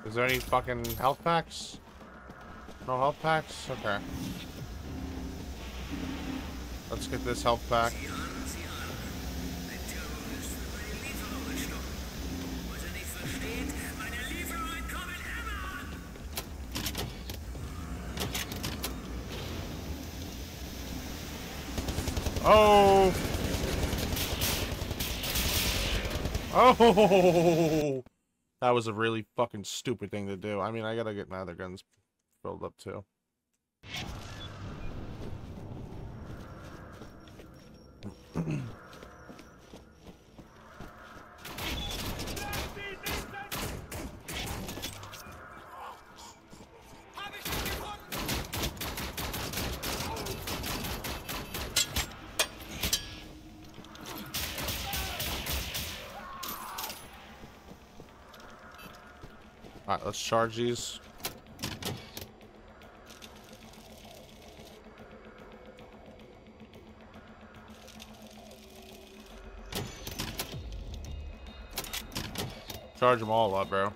Is there any fucking health packs? No health packs? Okay. Let's get this health pack. Oh! Oh! That was a really fucking stupid thing to do. I mean, I gotta get my other guns filled up too. Alright, let's charge these. Charge them all up, bro.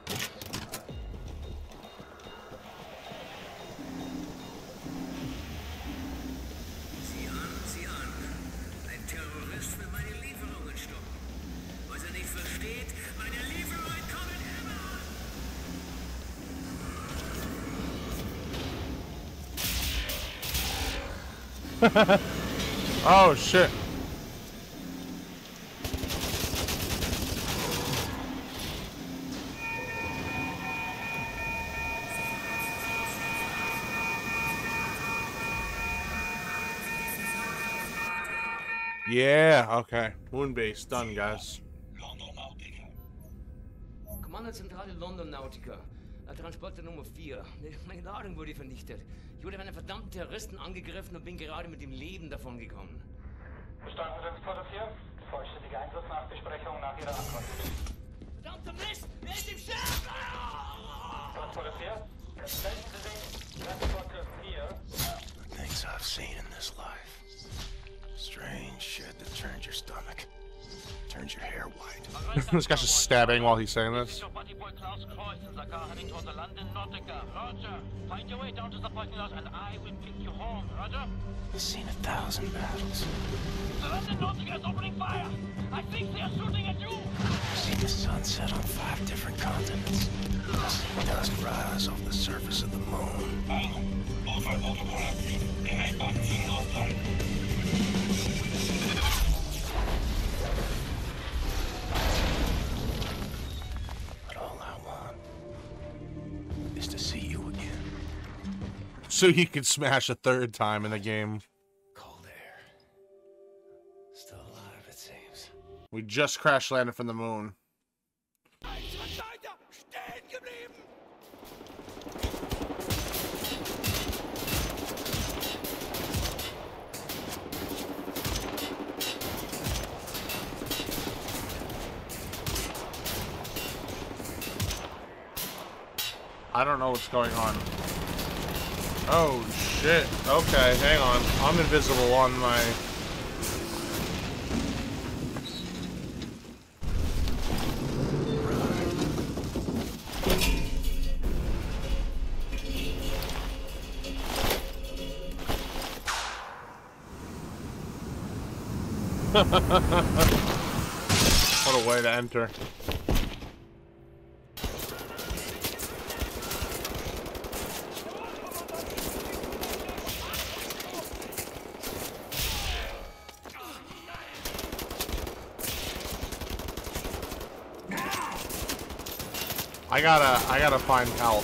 Oh shit. Yeah, okay. Moonbase done, guys. Kommandozentrale London Nautica. Transporter Nummer vier. Meine Ladung wurde vernichtet. Ich wurde von einem verdammten Terroristen angegriffen und bin gerade mit dem Leben davon gekommen. Verstanden, Transporter vier. Vollständige Einsatznachbesprechung nach Ihrer Ankunft. Verdammter Mist! Wer ist im Schiff? Transporter vier. Melden Sie sich. Transporter vier. The things I've seen in this life. Strange shit that turns your stomach. Turns your hair white. This guy's just stabbing while he's saying this. I've seen a thousand battles. The London Nautica is opening fire. I think they are shooting at you. I've seen the sun set on five different continents. I've seen dust rise off the surface of the moon. So he could smash a third time in the game. Cold air. Still alive, it seems. We just crash landed from the moon. I don't know what's going on. Oh shit, okay, hang on. I'm invisible on my... What a way to enter. I gotta, I gotta find help.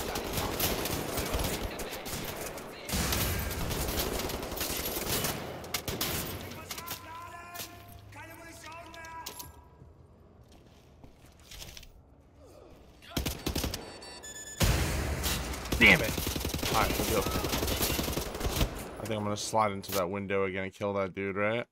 Damn it! All right, we'll do it. I think I'm gonna slide into that window again and kill that dude, right?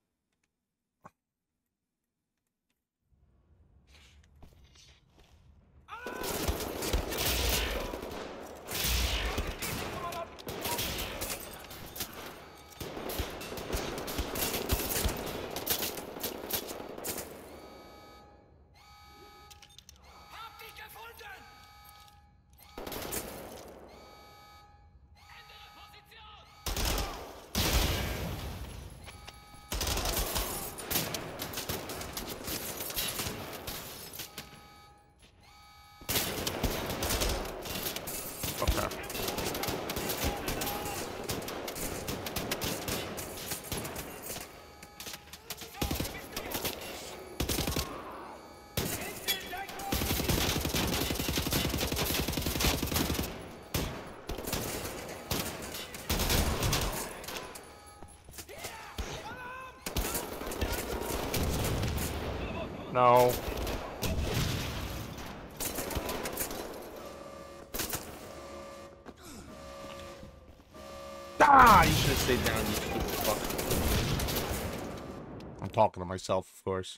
No. Ah, you should have stayed down, you stupid fuck. I'm talking to myself, of course.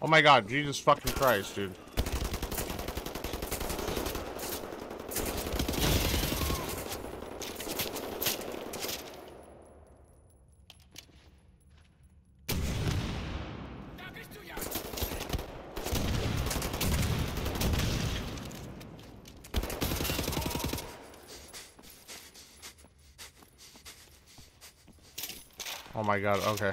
Oh my god, Jesus fucking Christ, dude. Oh my god, okay.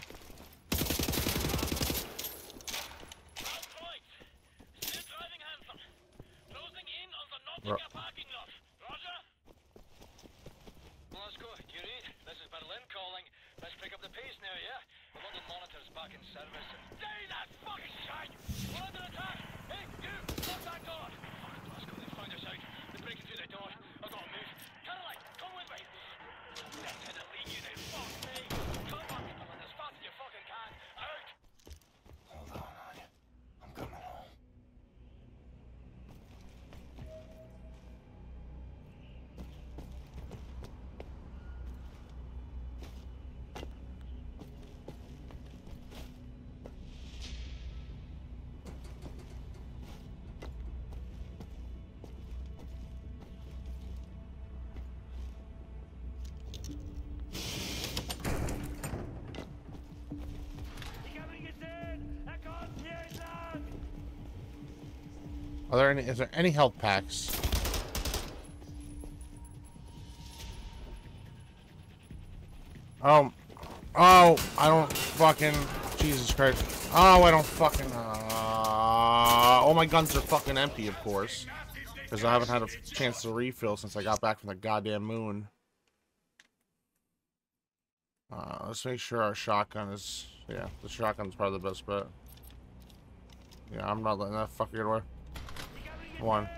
Are there any, is there any health packs? Oh, oh, I don't fucking, Jesus Christ. Oh, I don't fucking, uh... all my guns are fucking empty, of course, because I haven't had a chance to refill since I got back from the goddamn moon. Uh, let's make sure our shotgun is... Yeah, the shotgun's probably the best bet. Yeah, I'm not letting that fucker get away. One.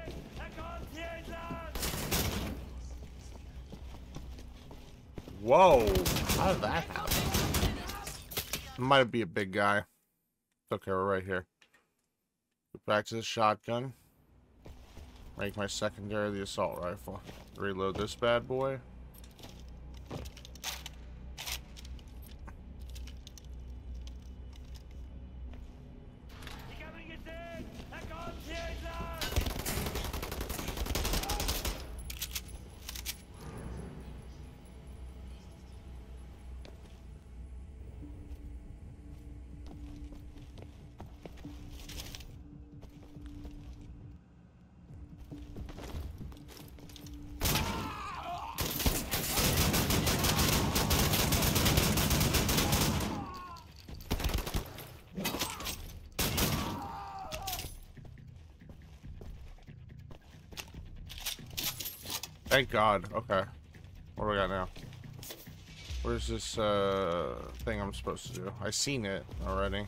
Whoa! How did that happen? Might be a big guy. Okay, we're right here. Go back to the shotgun. Make my secondary the assault rifle. Reload this bad boy. Thank God. Okay. What do we got now? Where's this uh, thing I'm supposed to do? I seen it already.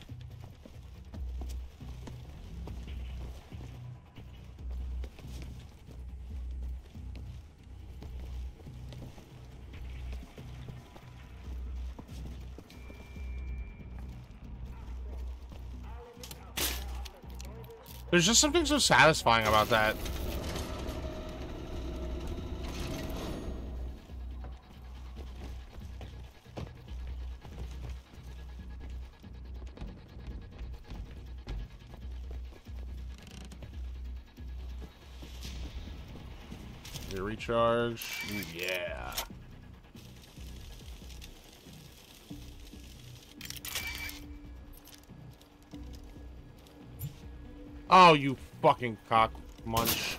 There's just something so satisfying about that. Recharge. Yeah. Oh, you fucking cock munch.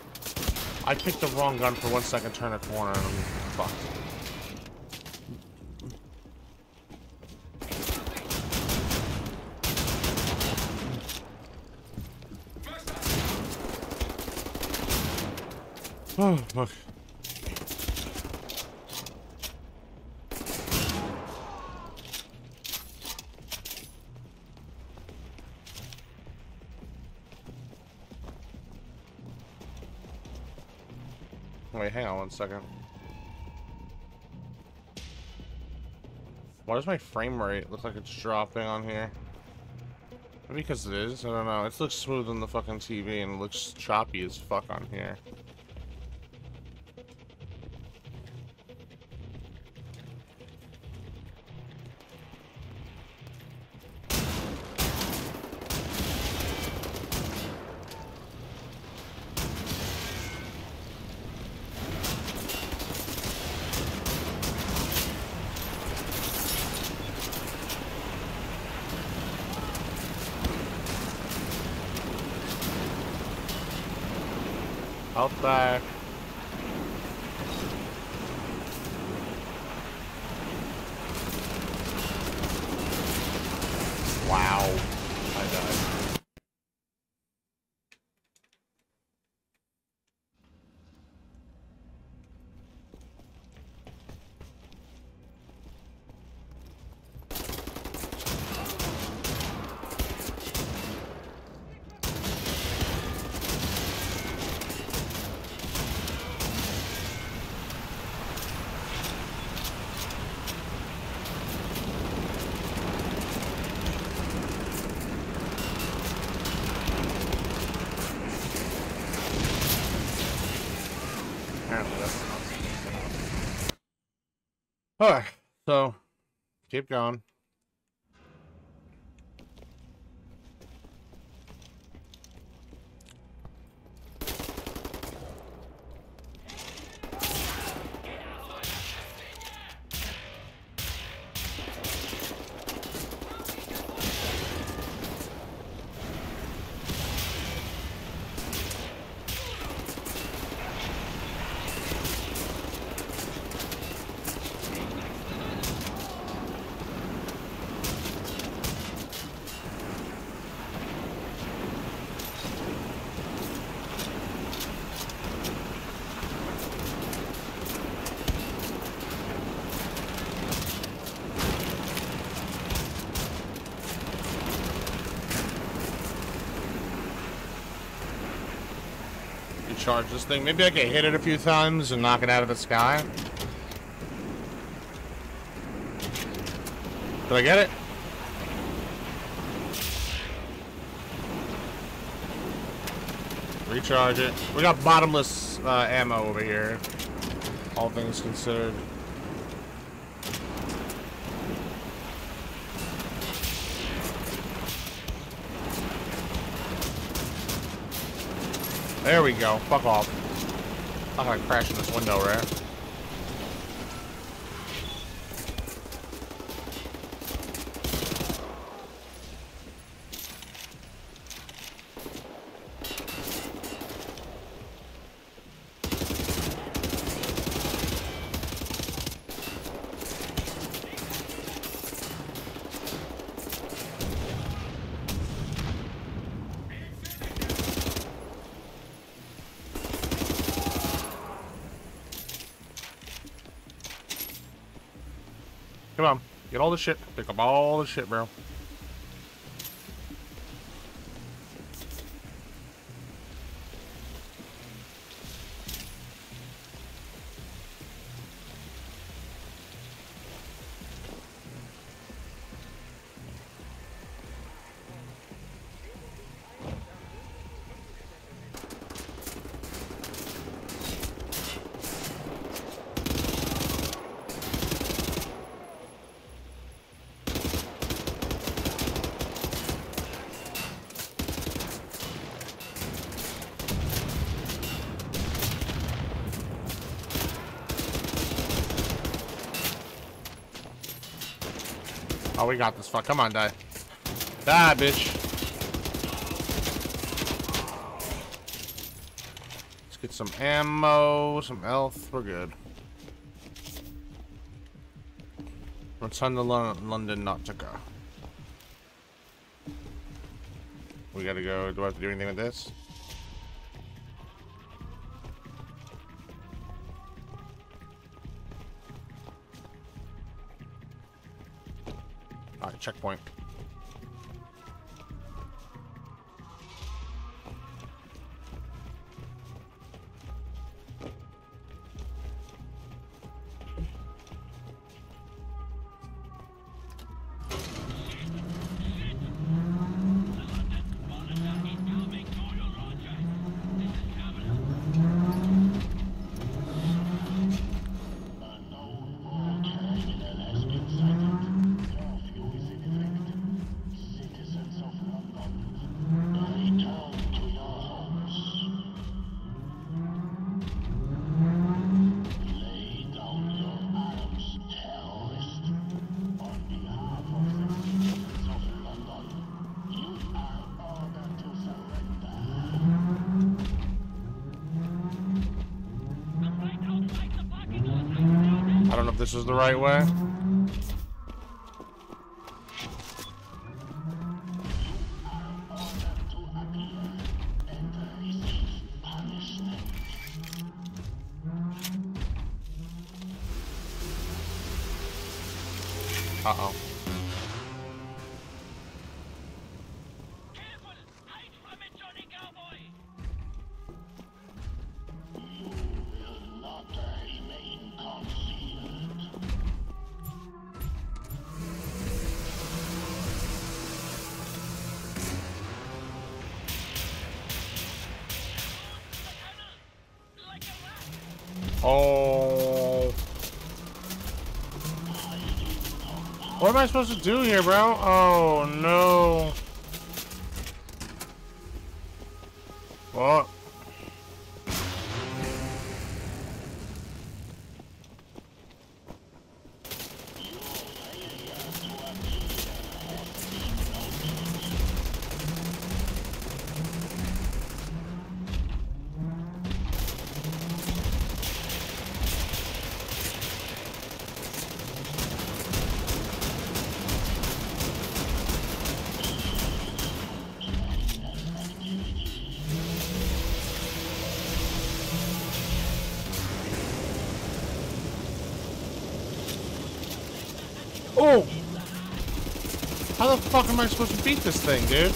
I picked the wrong gun for one second, turn a corner, and I'm fucked. Oh, fuck. Wait, hang on one second. Why does my frame rate look like it's dropping on here? Maybe because it is, I don't know. It looks smooth on the fucking T V and it looks choppy as fuck on here. Out back. Wow. I died. Alright, so keep going. charge this thing. Maybe I can hit it a few times and knock it out of the sky. Did I get it? Recharge it. We got bottomless uh, ammo over here, all things considered. There we go. Fuck off. I'm not gonna crash in this window, right? Come on, get all the shit. Pick up all the shit, bro. Oh, we got this. Fuck. Come on, die. Die, bitch. Let's get some ammo, some health. We're good. Return to Lon London, Nautica. We gotta go. Do I have to do anything with this? Checkpoint. This is the right way. Uh-oh. Oh, what am I supposed to do here, bro? Oh no. What? Oh! How the fuck am I supposed to beat this thing, dude?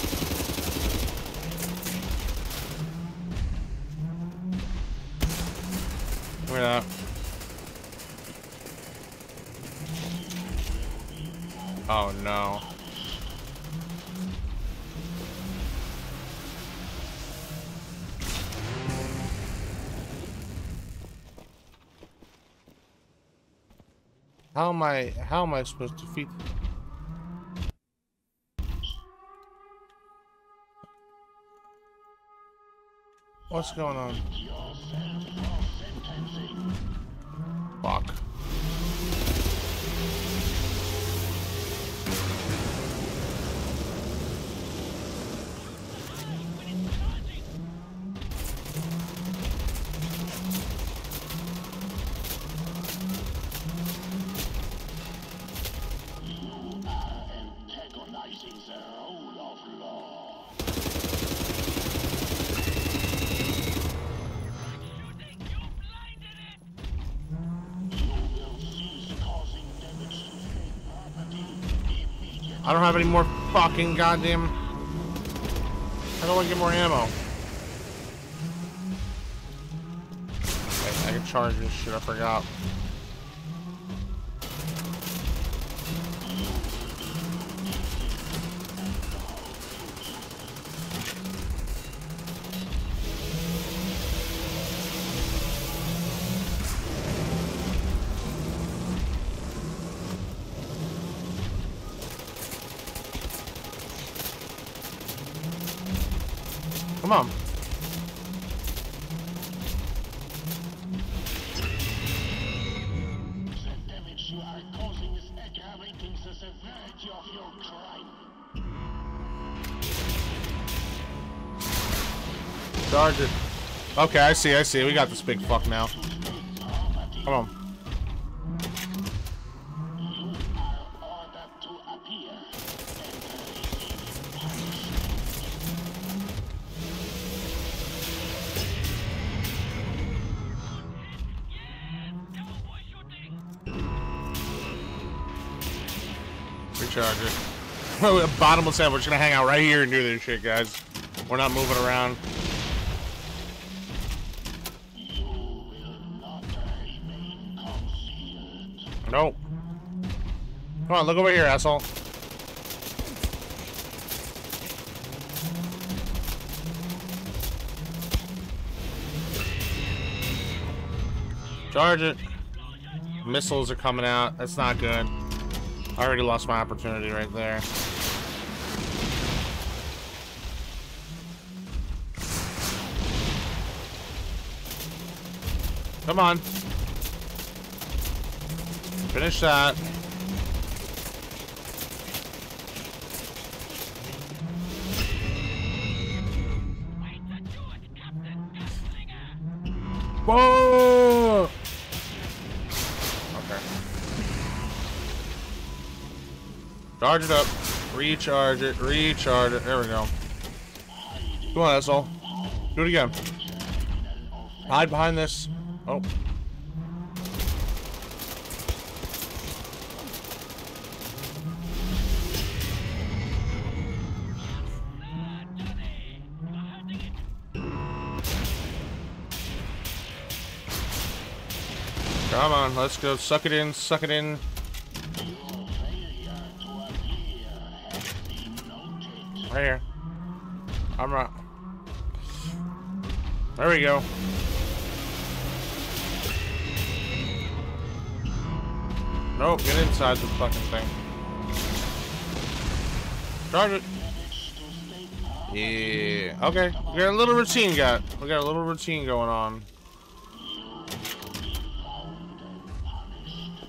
Look at that. Oh no. How am I, how am I supposed to feed? What's going on? Fuck. I don't have any more fucking goddamn. I don't want to get more ammo. Okay, I can charge this shit. I forgot. Come on. The damage you are causing is aggravating the severity of your crime. Charge it. Okay, I see, I see. We got this big fuck now. Come on. Charger. A bottomless head. We're just gonna hang out right here and do this shit, guys. We're not moving around. You will not remain concealed. Nope. Come on, look over here, asshole. Charge it. Missiles are coming out. That's not good. I already lost my opportunity right there. Come on. Finish that. Whoa! Okay. Charge it up, recharge it, recharge it. There we go. Come on, asshole. Do it again. Hide behind this. Oh. Come on, let's go. Suck it in, suck it in. Right here. I'm right. There we go. Nope, get inside the fucking thing. Charge it. Yeah. Okay. We got a little routine, got. We got a little routine going on.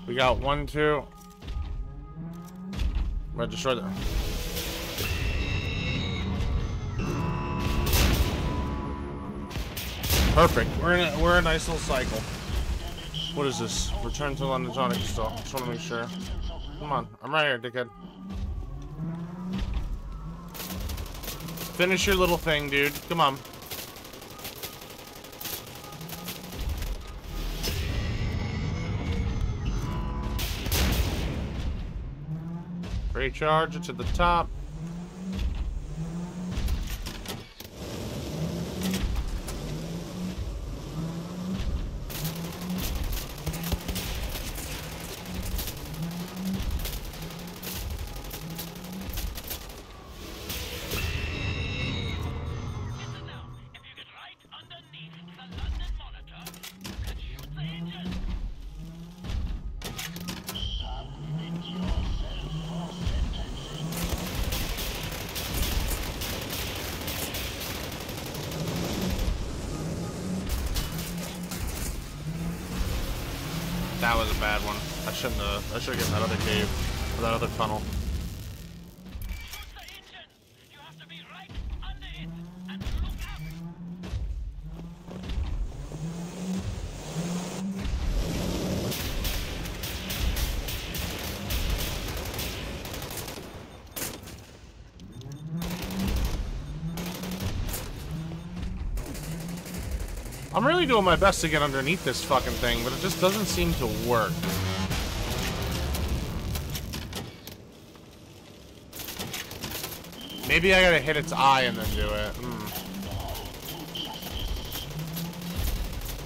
We got one, two. I'm gonna destroy that. Perfect. We're in a, we're in a nice little cycle. What is this? Return to London Tonic still. Just want to make sure. Come on. I'm right here, dickhead. Finish your little thing, dude. Come on. Recharge it to the top. that was a bad one. I shouldn't have. I should have gotten that other cave, or that other tunnel. I'm really doing my best to get underneath this fucking thing, but it just doesn't seem to work. Maybe I gotta hit its eye and then do it. Mm.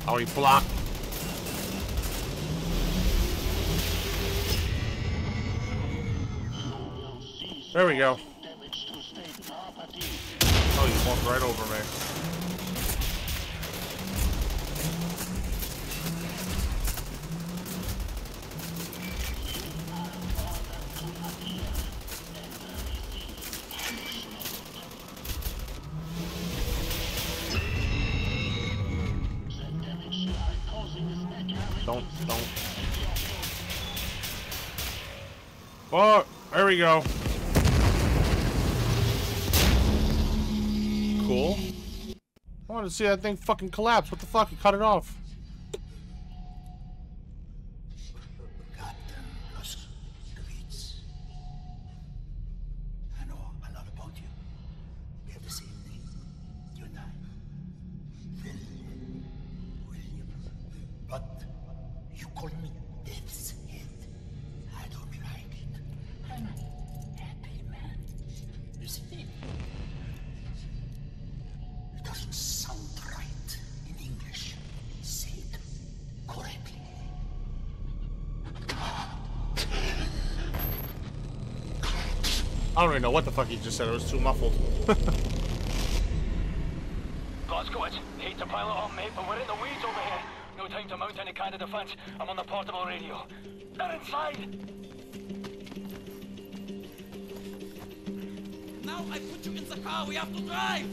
Oh, he blocked. There we go. Oh, he walked right over me. Don't, don't. Oh, there we go. Cool. I wanted to see that thing fucking collapse. What the fuck? You cut it off. Captain Blazkowicz. I know a lot about you. We have the same name. You and I. William. William. But... you call me Death's Head. I don't like it. I'm a happy man. You see? It doesn't sound right in English. Say it correctly. I don't even know what the fuck he just said. It was too muffled. Blazkowicz, hate to pile it on, mate, but we're in the weeds over here. No time to mount any kind of defense. I'm on the portable radio. They're inside! Now I put you in the car, we have to drive!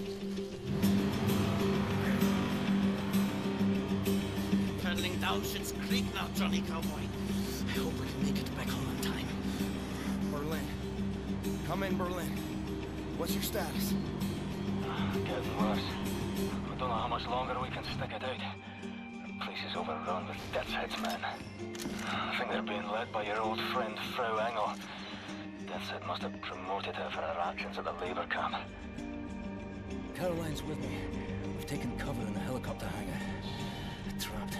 Turtling down Schitt's Creek now, Johnny Cowboy. I hope we can make it back home in time. Berlin. Come in, Berlin. What's your status? Uh, getting worse. I don't know how much longer we can stick it out. Place is overrun with Death's Head's men. I think they're being led by your old friend Frau Engel. Death's Head must have promoted her for her actions at the labor camp. Caroline's with me. We've taken cover in the helicopter hangar. They're trapped.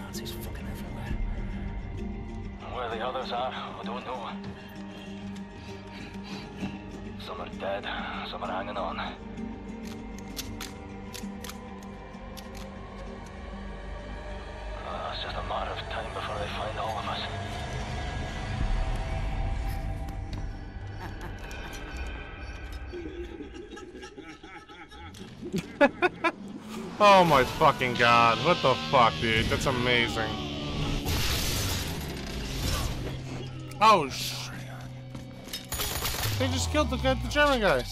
Nazis fucking everywhere. Where the others are, I don't know. Some are dead, some are hanging on. It's just a matter of time before they find all of us. Oh my fucking god. What the fuck, dude? That's amazing. Oh, sh... They just killed the guy, the German guy.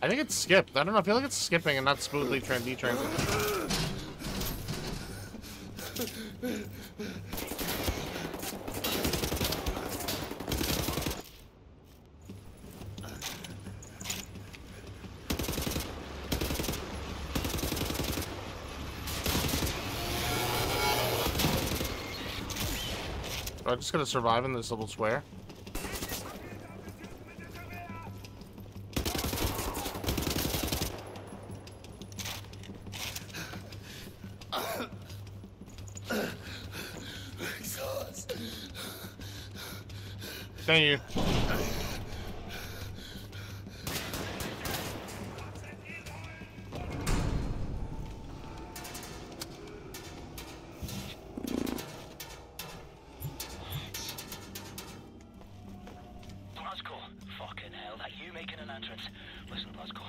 I think it's skipped. I don't know. I feel like it's skipping and not smoothly trans detransitioning. I'm just gonna survive in this little square. Thank you. Blazko, fucking hell, that you making an entrance? Listen, Blazko,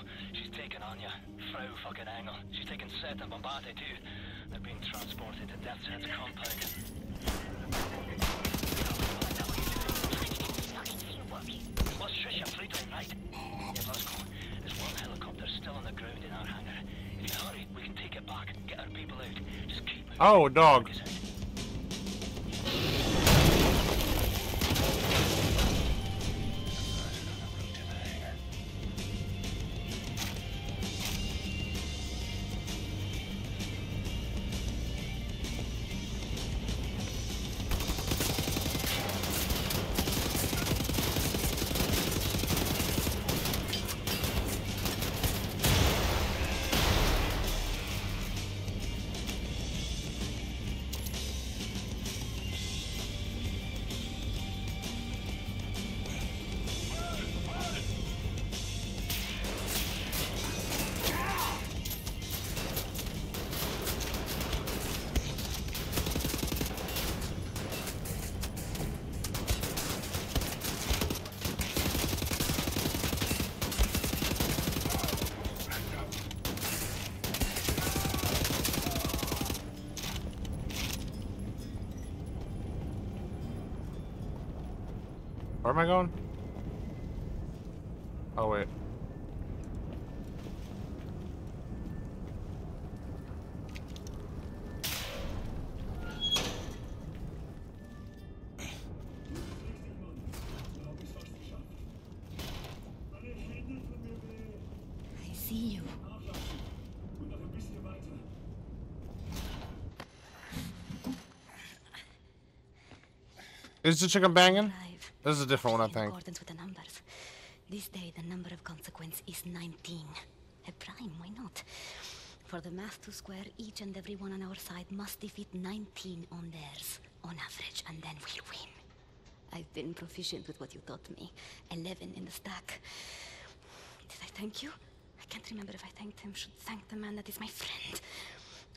Oh, dog. Where am I going? Oh, wait. I see you. Is the chicken banging? This is a different one, I think. Accordance with the numbers. This day, the number of consequence is nineteen. A prime, why not? For the math to square, each and every one on our side must defeat nineteen on theirs, on average, and then we'll win. I've been proficient with what you taught me. eleven in the stack. Did I thank you? I can't remember if I thanked him. Should thank the man that is my friend.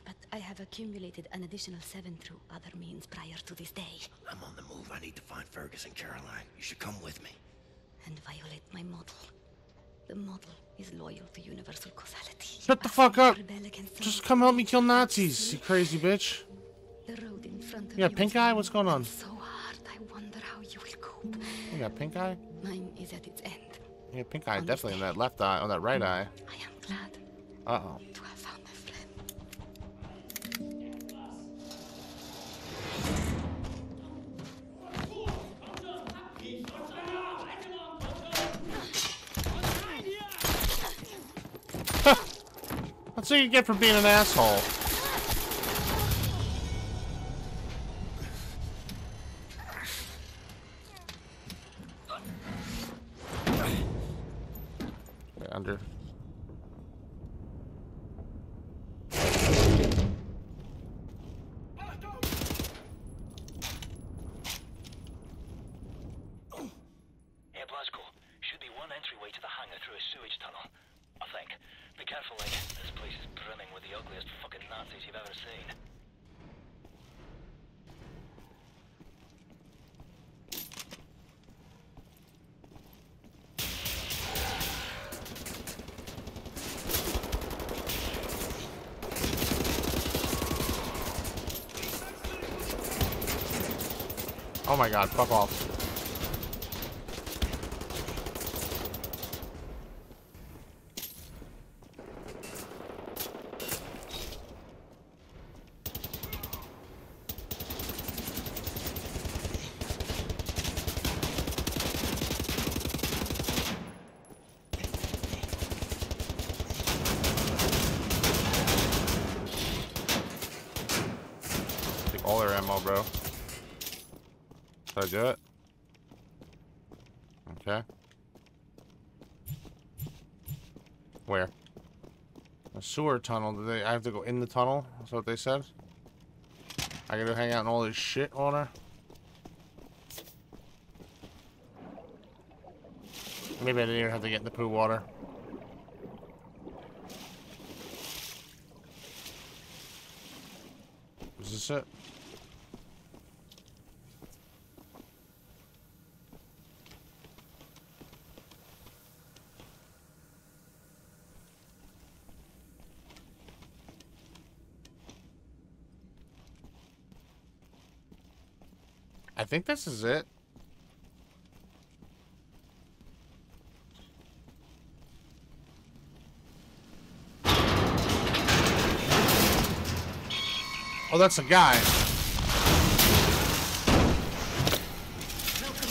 But I have accumulated an additional seven through other means prior to this day. I'm on the move. I need to find Fergus and Caroline. You should come with me. And violate my model. The model is loyal to universal causality. Shut the fuck up! Just come help me kill Nazis, you crazy bitch. The road in front of you. You got pink eye? What's going on? So hard, I wonder how you will cope. You got pink eye? Mine is at its end. You got pink eye, definitely, in that left eye, on that right eye. I am glad. Uh-oh. That's what you get for being an asshole. Wait, under. Oh my god, fuck off. Take all their ammo, bro. Should I do it? Okay. Where? A sewer tunnel. Did they? I have to go in the tunnel? That's what they said. I gotta hang out in all this shit on her. Maybe I didn't even have to get in the poo water. Is this it? I think this is it. Oh, that's a guy. Welcome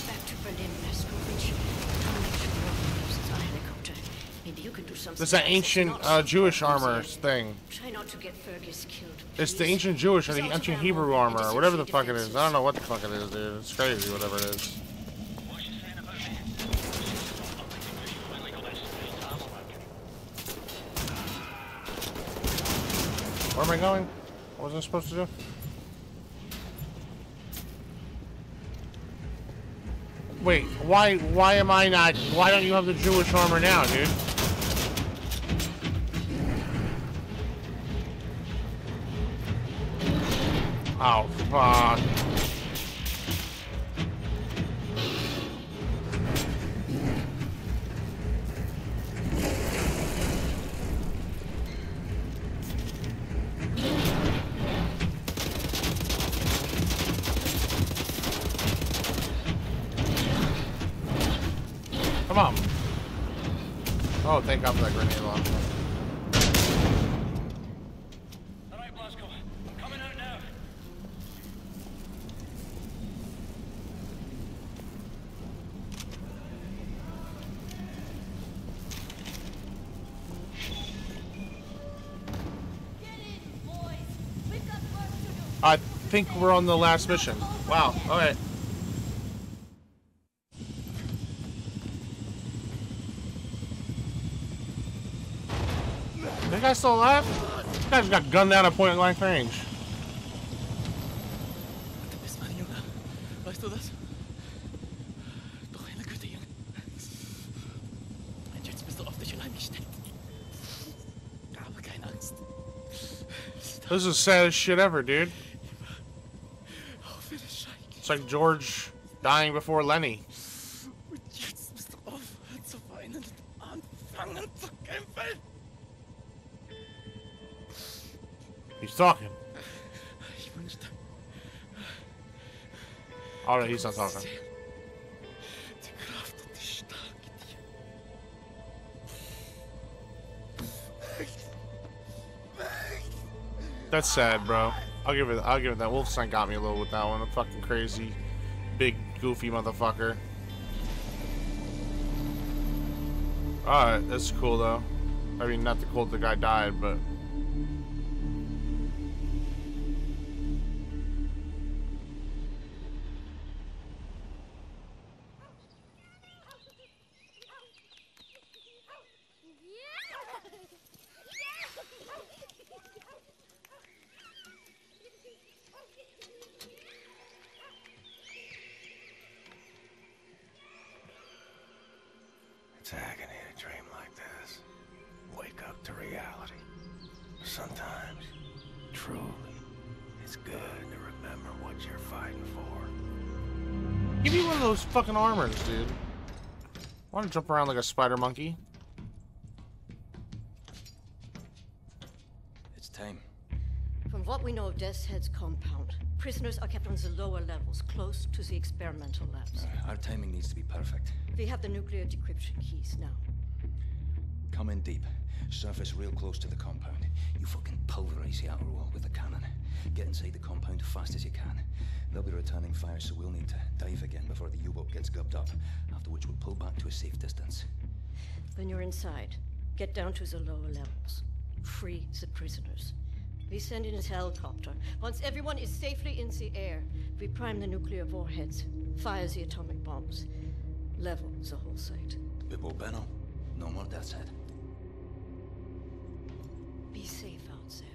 back to Berlin, Blazkowicz. I'll make sure you all use our helicopter. Maybe you can do something. There's that ancient uh, Jewish armor thing. Try not to get Fergus killed. It's the ancient Jewish or the ancient Hebrew armor or whatever the fuck it is. I don't know what the fuck it is, dude. It's crazy, whatever it is. Where am I going? What was I supposed to do? Wait, why why am I not why don't you have the Jewish armor now, dude? Oh fuck. Come on. Oh, thank God for that grenade launcher. All right, Blazko. I'm coming out now. Get in, boys. We've got work to do. I think we're on the last mission. Wow. All right. That guy's still alive? That guy's got gunned down at point blank range. This is the saddest shit ever, dude. It's like George dying before Lenny. He's talking. All right, he's not talking. That's sad, bro. I'll give it. I'll give it that. Wolfenstein got me a little with that one. A fucking crazy, big, goofy motherfucker. All right, that's cool though. I mean, not the cool the guy died, but. Fucking armors, dude. I want to jump around like a spider monkey. It's time. From what we know of Death's Head's compound, prisoners are kept on the lower levels, close to the experimental labs. Uh, our timing needs to be perfect. We have the nuclear decryption keys now. Come in deep. Surface real close to the compound. You fucking pulverize the outer wall with a cannon. Get inside the compound fast as you can. They'll be returning fire, so we'll need to dive again before the U-boat gets gubbed up, after which we'll pull back to a safe distance. When you're inside, get down to the lower levels. Free the prisoners. We send in a helicopter. Once everyone is safely in the air, we prime the nuclear warheads, fire the atomic bombs, level the whole site. Bibo Benno, no more Death's Head. Be safe out there.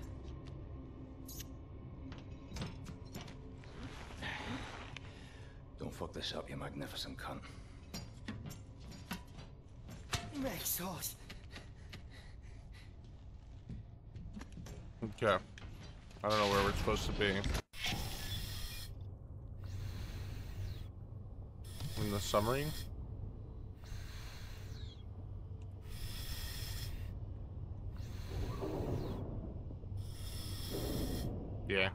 Don't fuck this up, you magnificent cunt. Rex horse. Okay. I don't know where we're supposed to be. In the submarine? Yeah.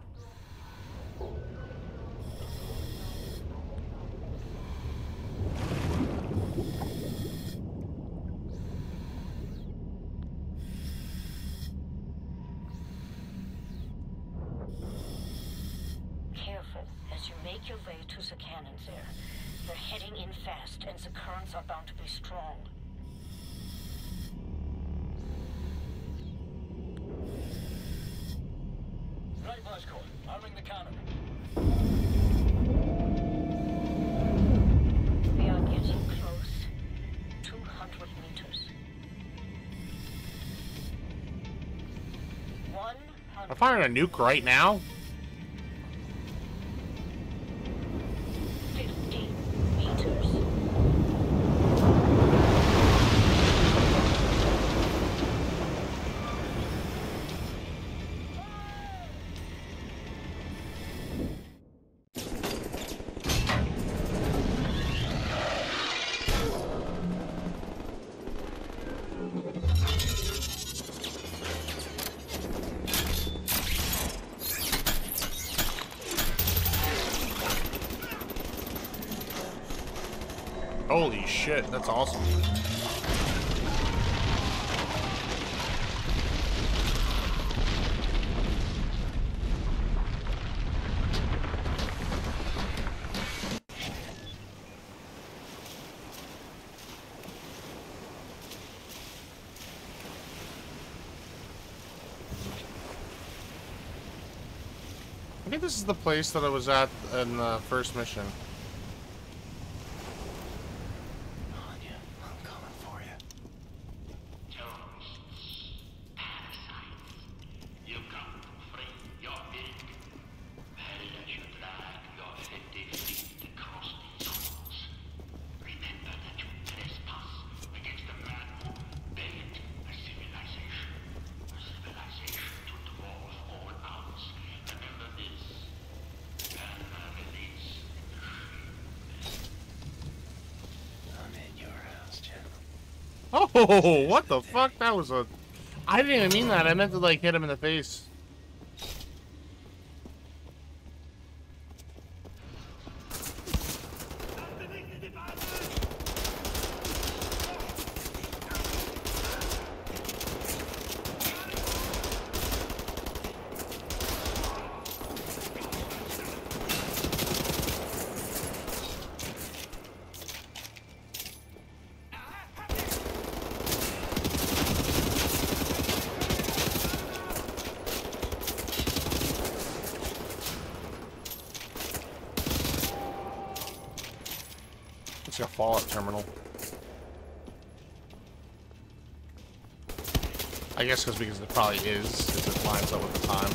make your way to the cannons there. They're heading in fast, and the currents are bound to be strong. Right, Blazkowicz. Arming the cannon. We are getting close. two hundred meters. one hundred. I'm firing a nuke right now. Holy shit, that's awesome. I think this is the place that I was at in the first mission. Oh, what the fuck? That was a... I didn't even mean that. I meant to, like, hit him in the face. It's a fallout terminal. I guess because because it probably is, because it lines up with the time.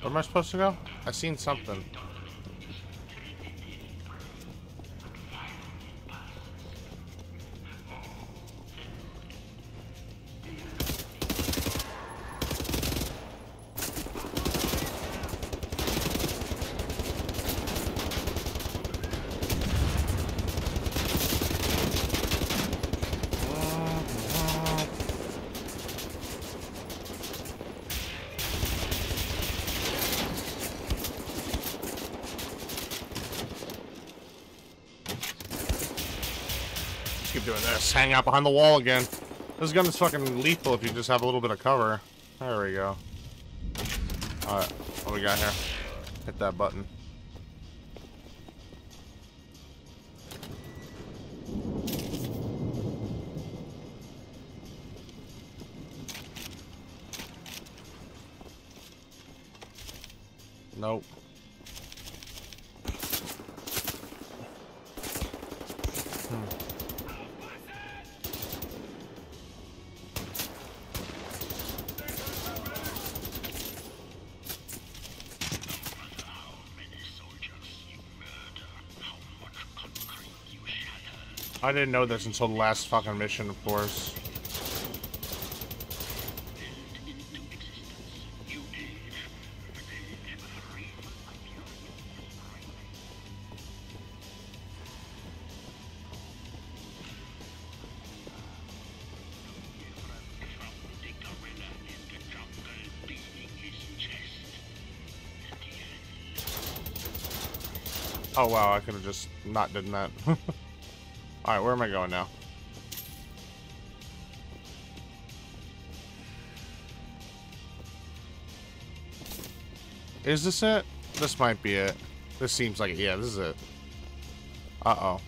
Where am I supposed to go? I seen something. Keep doing this. Hang out behind the wall again. This gun is fucking lethal if you just have a little bit of cover. There we go. Alright, what we got here? Hit that button. Nope. I didn't know this until the last fucking mission, of course. Oh wow, I could have just not done that. Alright, where am I going now? Is this it? This might be it. This seems like it. Yeah, this is it. Uh-oh.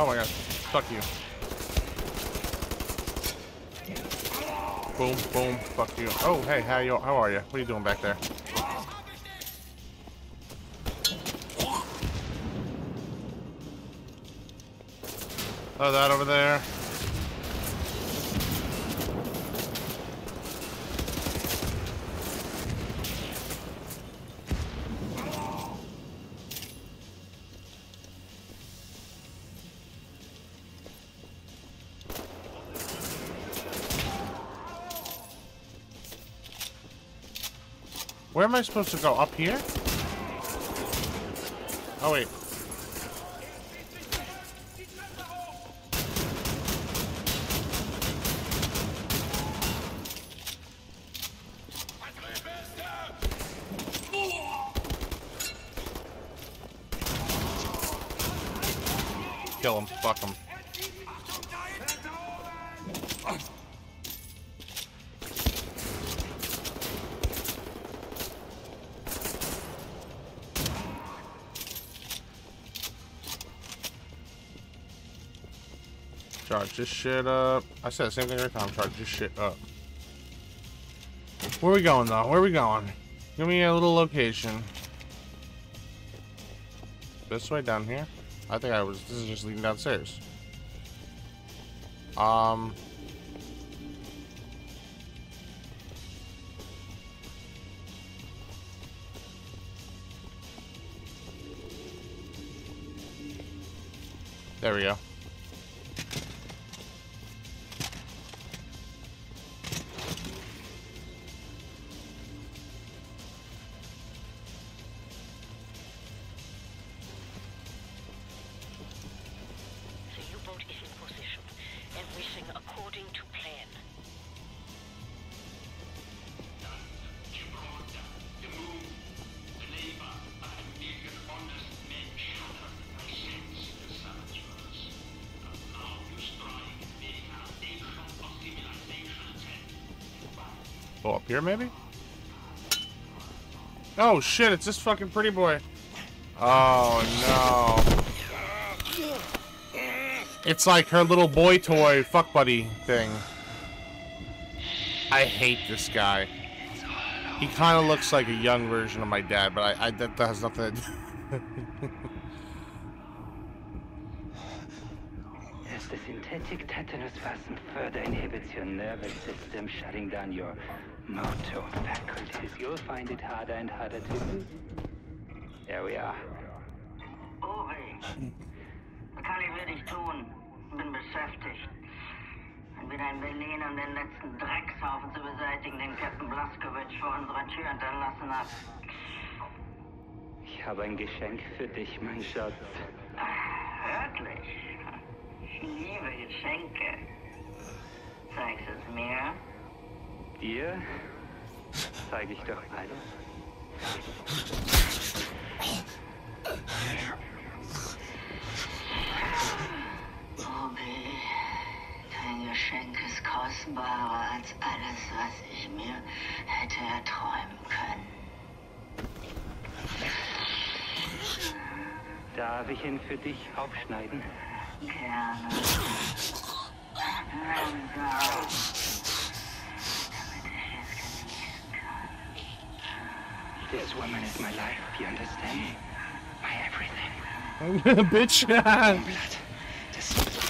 Oh my god, fuck you. Boom, boom, fuck you. Oh, hey, how you? How are you? What are you doing back there? Throw that over there. Where am I supposed to go? Up here? Oh, wait. Kill him. Fuck him. Charge this shit up. I said the same thing every time. Charge this shit up. Where are we going, though? Where are we going? Give me a little location. This way, down here? I think I was... This is just leading downstairs. Um... There we go. Up here, maybe? Oh shit, it's this fucking pretty boy. Oh no. It's like her little boy toy fuck buddy thing. I hate this guy. He kind of looks like a young version of my dad, but I, I that, that has nothing to do. The synthetic tetanus fasten further inhibits your nervous system, shutting down your motor faculties. You'll find it harder and harder to lose. There we are. Oh, hey. Kann ich wirklich tun. Bin beschäftigt. Entweder in Berlin, um den letzten Dreckshaufen zu beseitigen, den Captain Blazkowicz vor unserer Tür hinterlassen hat. Ich habe ein Geschenk für dich, mein Schatz. Wirklich? Liebe Geschenke. Zeigst du es mir? Dir? Zeig ich doch alles. Bobby, dein Geschenk ist kostbarer als alles, was ich mir hätte erträumen können. Darf ich ihn für dich aufschneiden? Gerne. This woman is my life, you understand? My everything. Bitch. There's something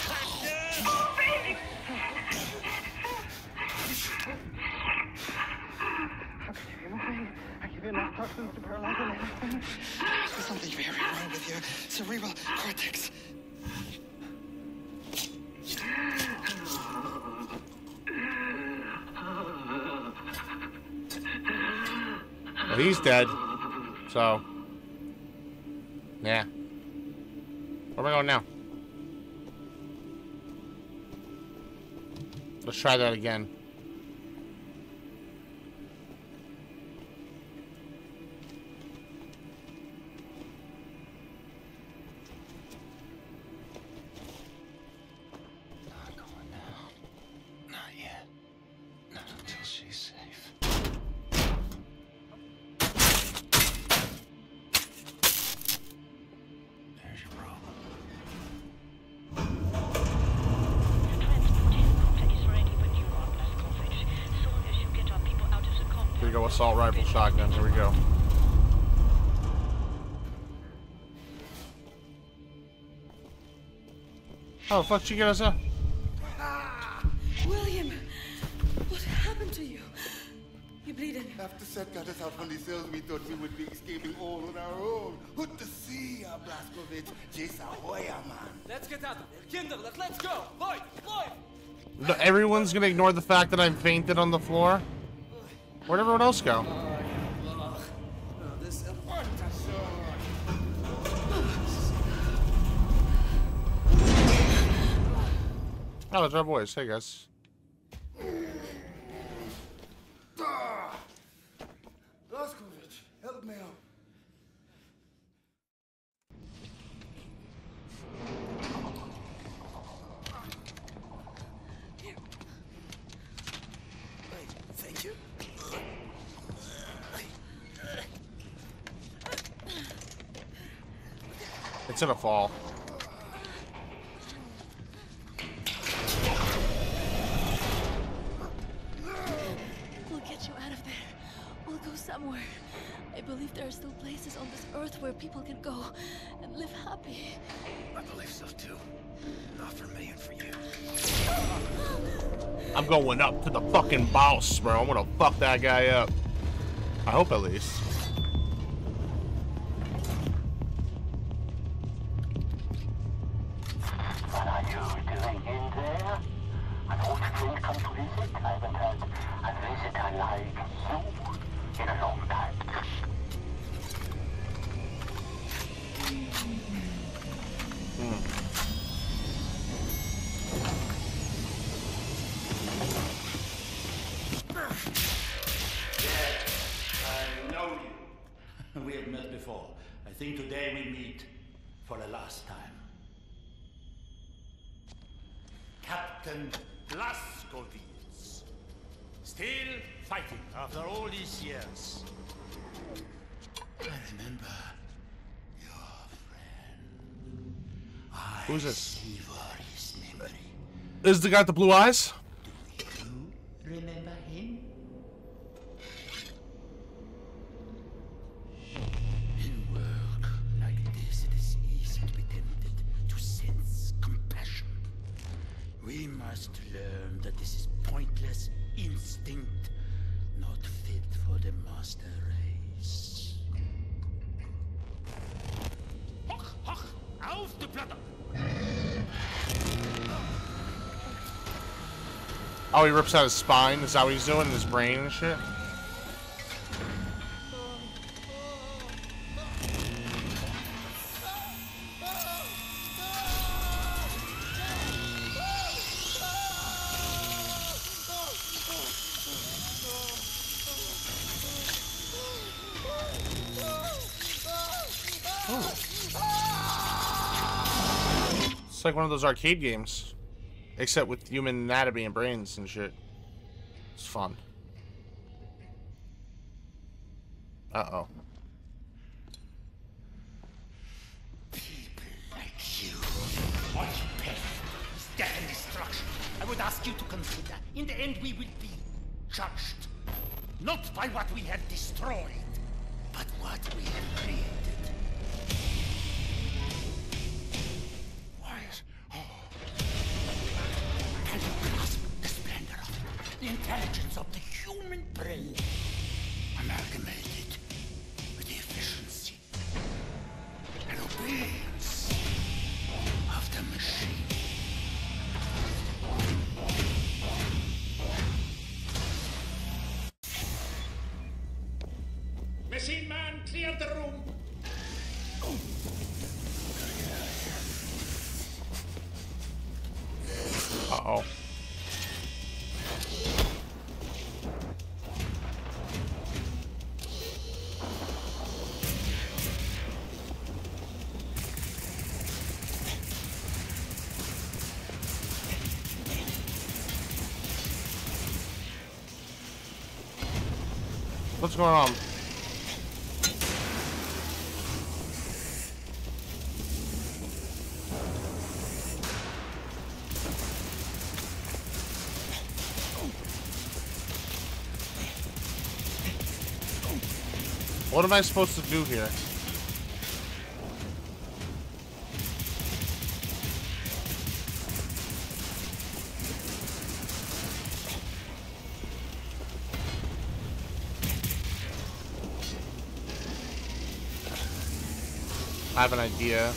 very wrong with your cerebral cortex. Well, he's dead, so yeah. Where am I going now? Let's try that again. Assault rifle, shotgun. Here we go. Oh, fuck! She got us up. William, what happened to you? You're bleeding. After Seth got us out from the cells, we thought we would be escaping all on our own. Good to see you, Blazkowicz. Jason Hoya, man. Let's get out of here, Kinderlich. Let's go, Lloyd, Lloyd. No, everyone's gonna ignore the fact that I'm fainted on the floor. Where'd everyone else go? Oh, it's our boys. Hey, guys. Blazkowicz, help me out. It's gonna fall. We'll get you out of there. We'll go somewhere. I believe there are still places on this earth where people can go and live happy. I believe so too. Not for me and for you. I'm going up to the fucking boss, bro. I'm gonna fuck that guy up. I hope at least. Blazkowicz, still fighting after all these years. I remember your friend. I Who's this? His memory. This is the guy with the blue eyes? Do you remember him? In work like this, it is easy to be tempted to sense compassion. We must learn that this is pointless instinct, not fit for the master race. Hoch, hoch, auf die Platte! Oh, he rips out his spine. Is that what he's doing? His brain and shit? It's like one of those arcade games, except with human anatomy and brains and shit. It's fun. Uh oh. People would ask you to consider. In the end, we will be judged. Not by what we have destroyed, but what we have created. Why is... Oh. Can you grasp the splendor of it? The intelligence of the human brain? Amalgamated with the efficiency and obedience of the machine. Machine man, clear the room. Uh-oh. What's going on? What am I supposed to do here? I have an idea.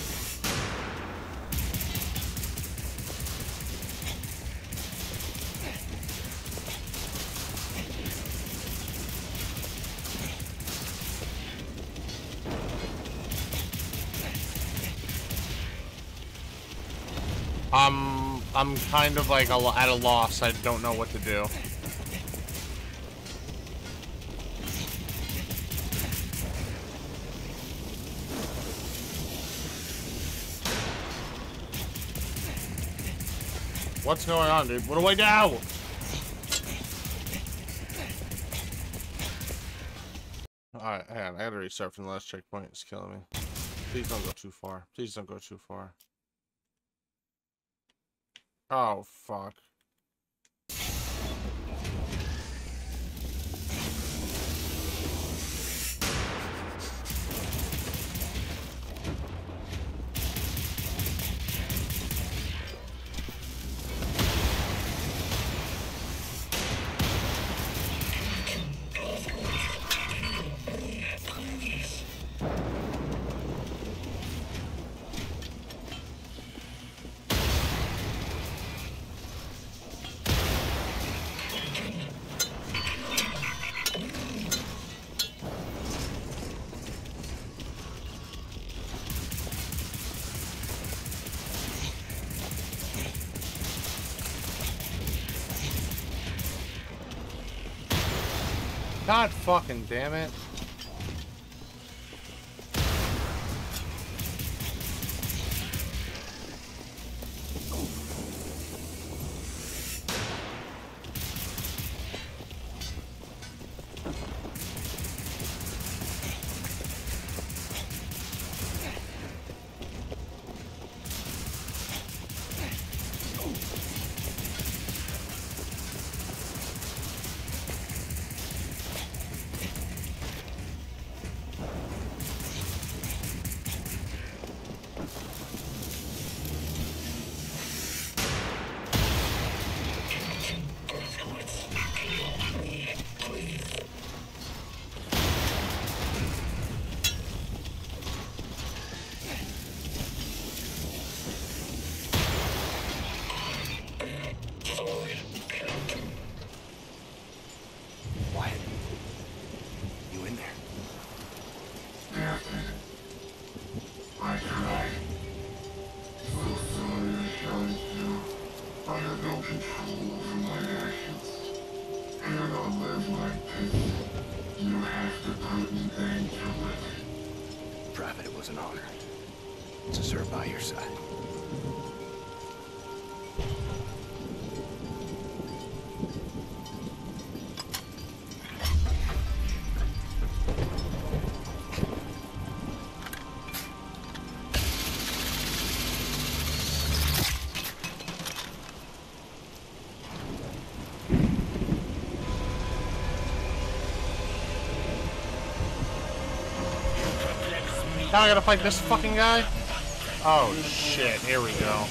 Um, I'm kind of like at a loss. I don't know what to do. What's going on, dude? What do I do? Alright, hang on. I gotta restart from the last checkpoint. It's killing me. Please don't go too far. Please don't go too far. Oh, fuck. God fucking damn it. Now I gotta fight this fucking guy? Oh shit, here we go.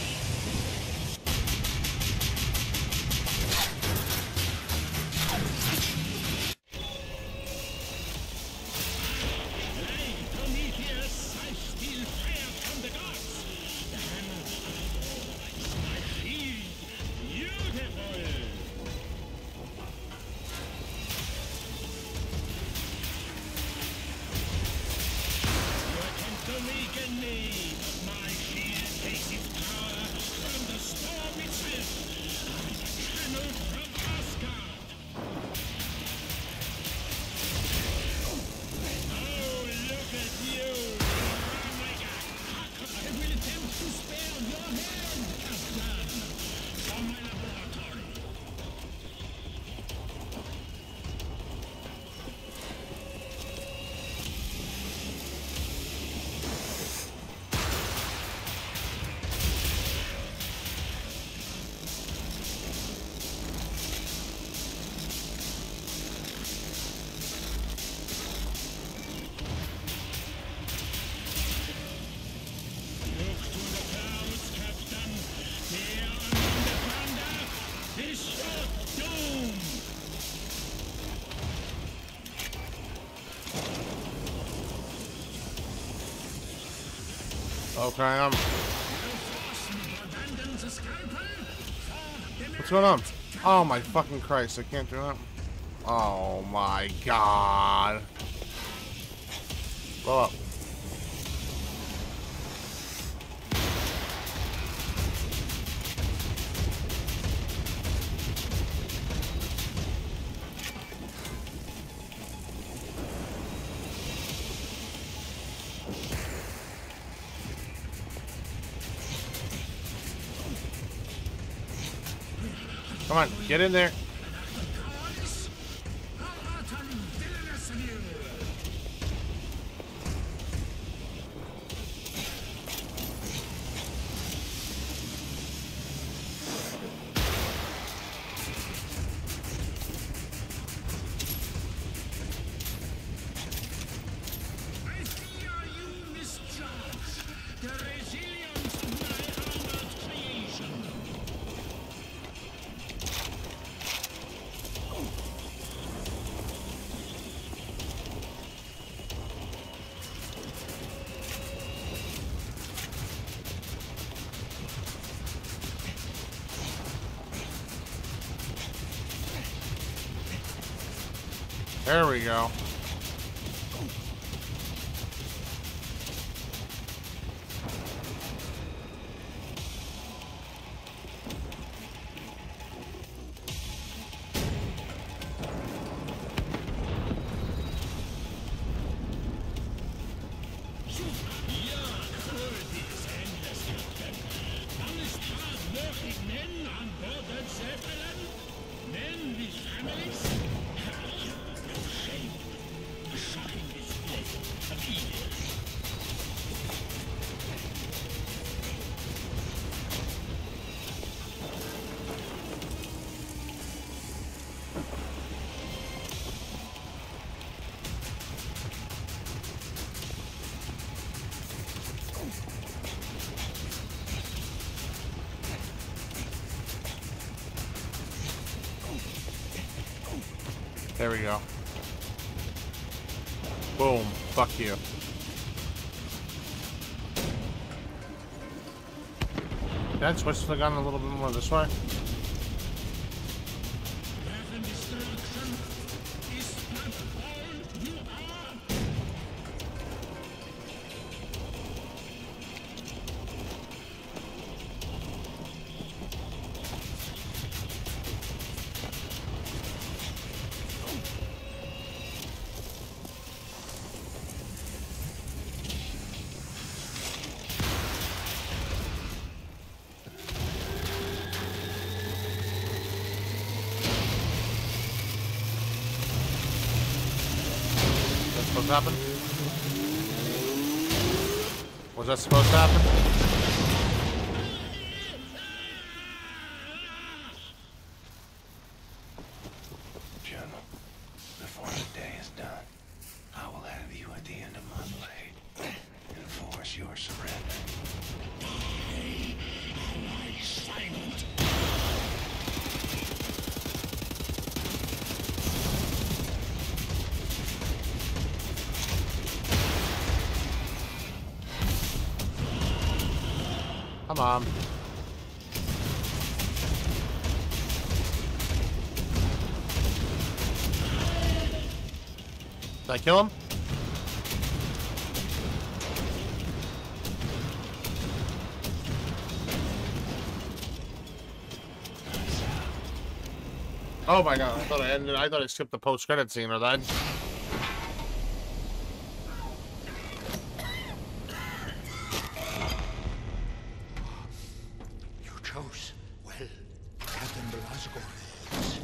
Okay, I'm... What's going on? Oh my fucking Christ, I can't do that. Oh my God. Blow up. Come on, get in there. There we go. There we go. Boom. Fuck you. Can I switch the gun a little bit more this way? Happen? Was that supposed to happen? General, before the day is done, I will have you at the end of my blade. Come on. Did I kill him? Oh my god, I thought I ended I thought I skipped the post credit scene or that. You chose well, Captain Blazkowicz.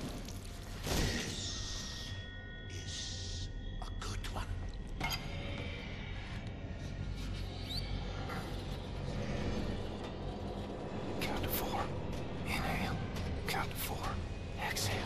This is a good one. Count to four. Inhale. Count to four. Exhale.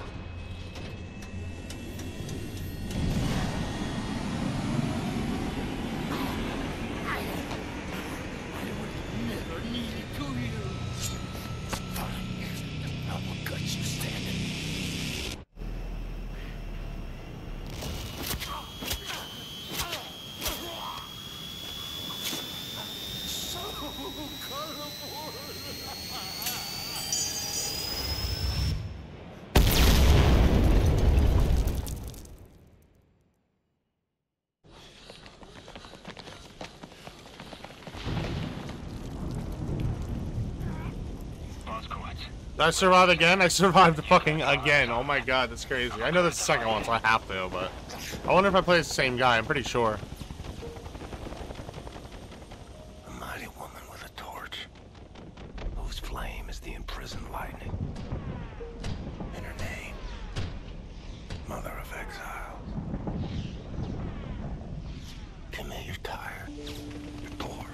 Did I survive again? I survived fucking again. Oh my god, that's crazy. I know this is the second one, so I have to, but... I wonder if I play as the same guy. I'm pretty sure. A mighty woman with a torch, whose flame is the imprisoned lightning. And her name... Mother of Exile. Come here, you're tired. You're bored.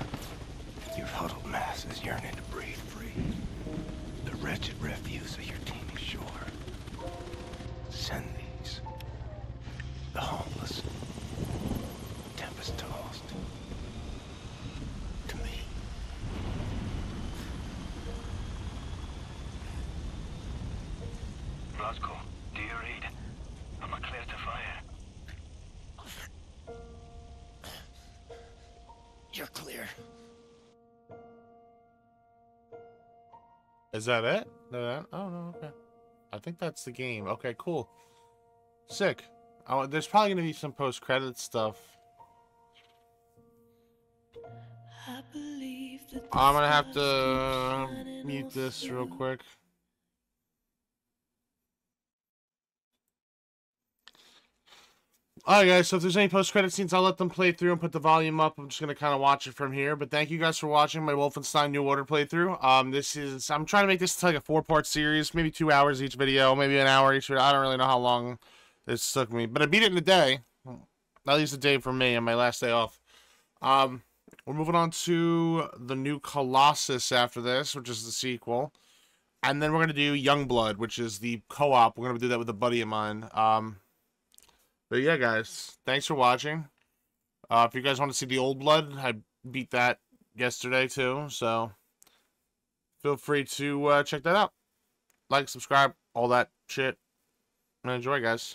Your huddled masses yearning to breathe free. Wretched refuse of your teeming shore. Send these, the homeless, tempest tossed, to me. Blazko, do you read? Am I clear to fire? You're clear. Is that it? That? Oh, no, okay. I think that's the game. Okay, cool. Sick. Oh, there's probably going to be some post-credit stuff. I believe that I'm going to have to mute this real quick. Alright guys, so if there's any post-credit scenes, I'll let them play through and put the volume up. I'm just going to kind of watch it from here. But thank you guys for watching my Wolfenstein New Order playthrough. Um, this is... I'm trying to make this like a four-part series. Maybe two hours each video. Maybe an hour each video. I don't really know how long this took me. But I beat it in a day. At least a day for me on my last day off. Um, we're moving on to The New Colossus after this, which is the sequel. And then we're going to do Youngblood, which is the co-op. We're going to do that with a buddy of mine. Um... But yeah, guys, thanks for watching. Uh, if you guys want to see The Old Blood, I beat that yesterday, too. So feel free to uh, check that out. Like, subscribe, all that shit. And enjoy, guys.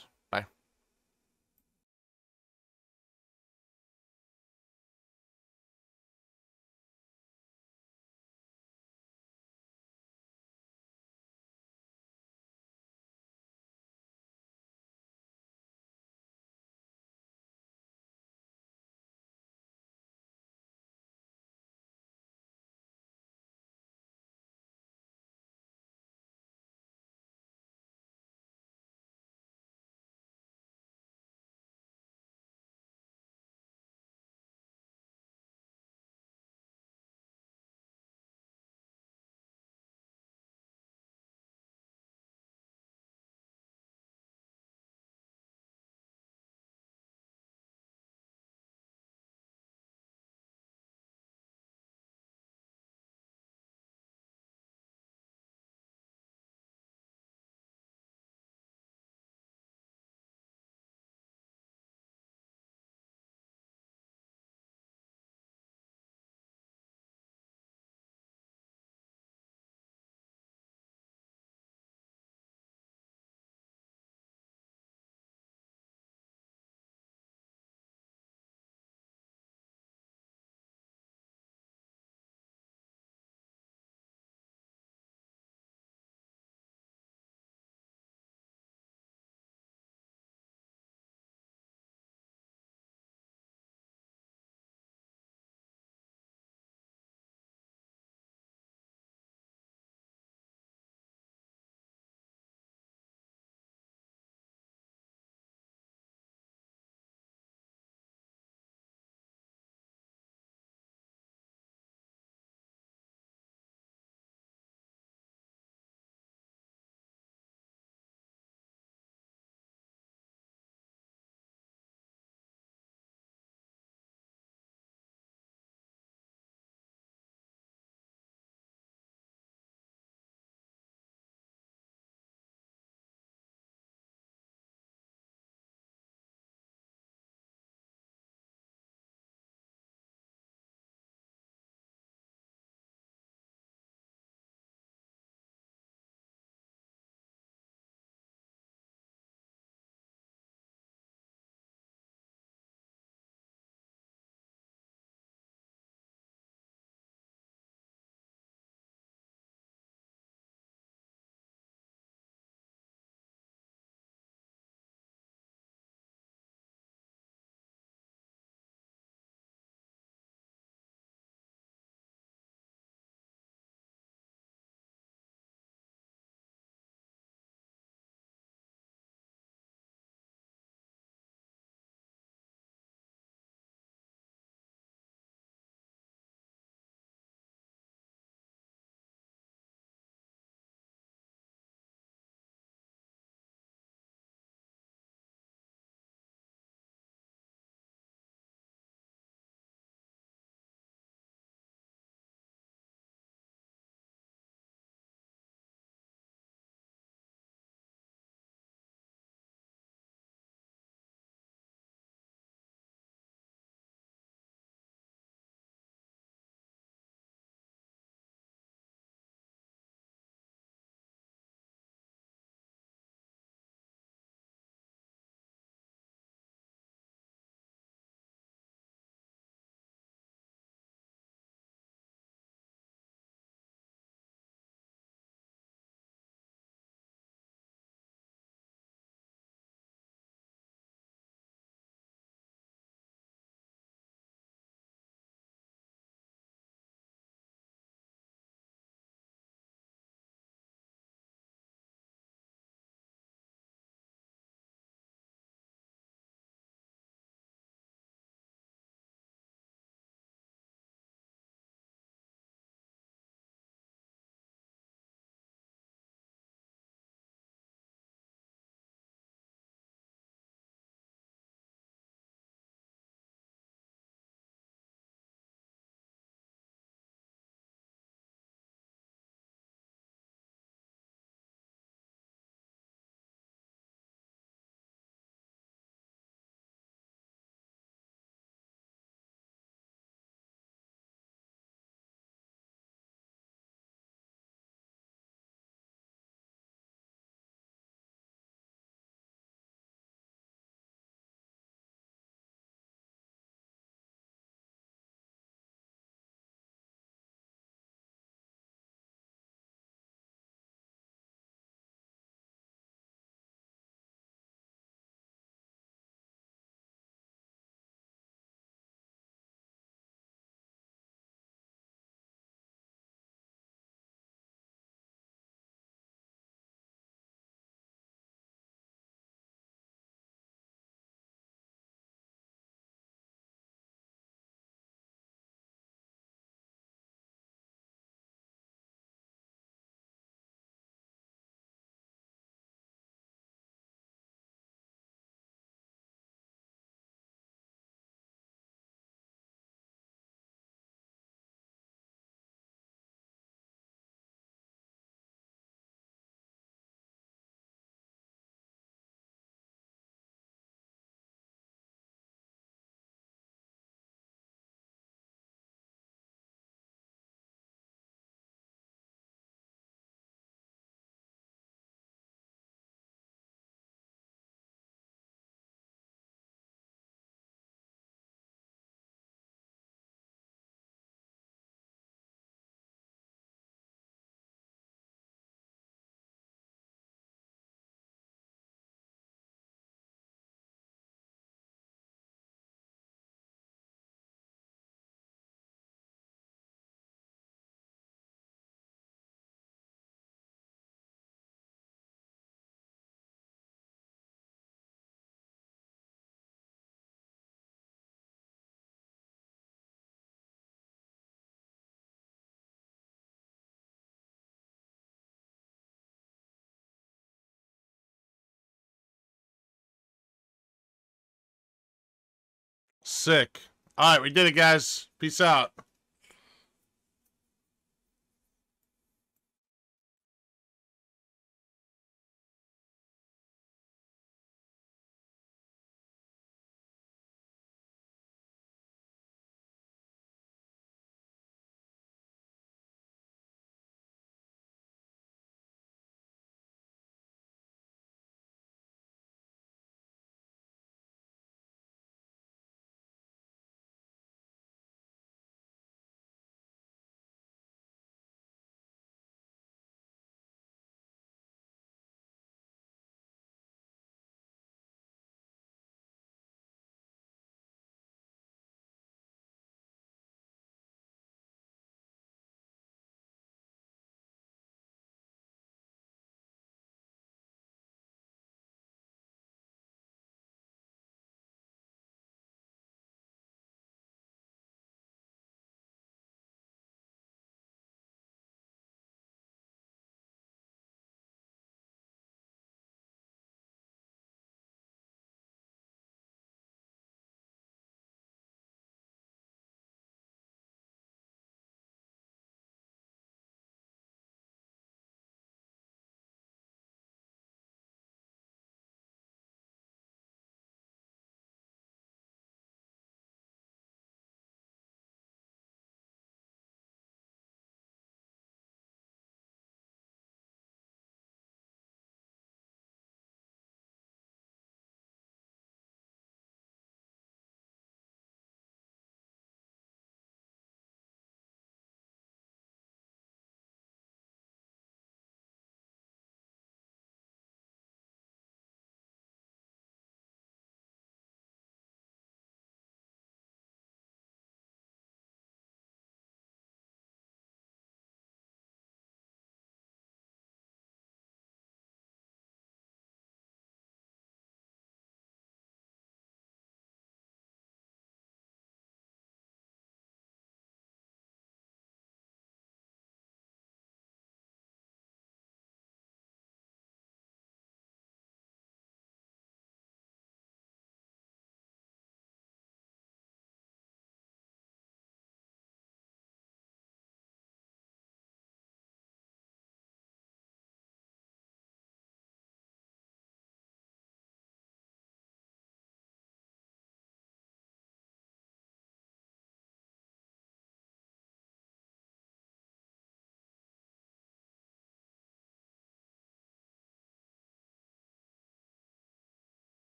Sick. All right, we did it, guys. Peace out.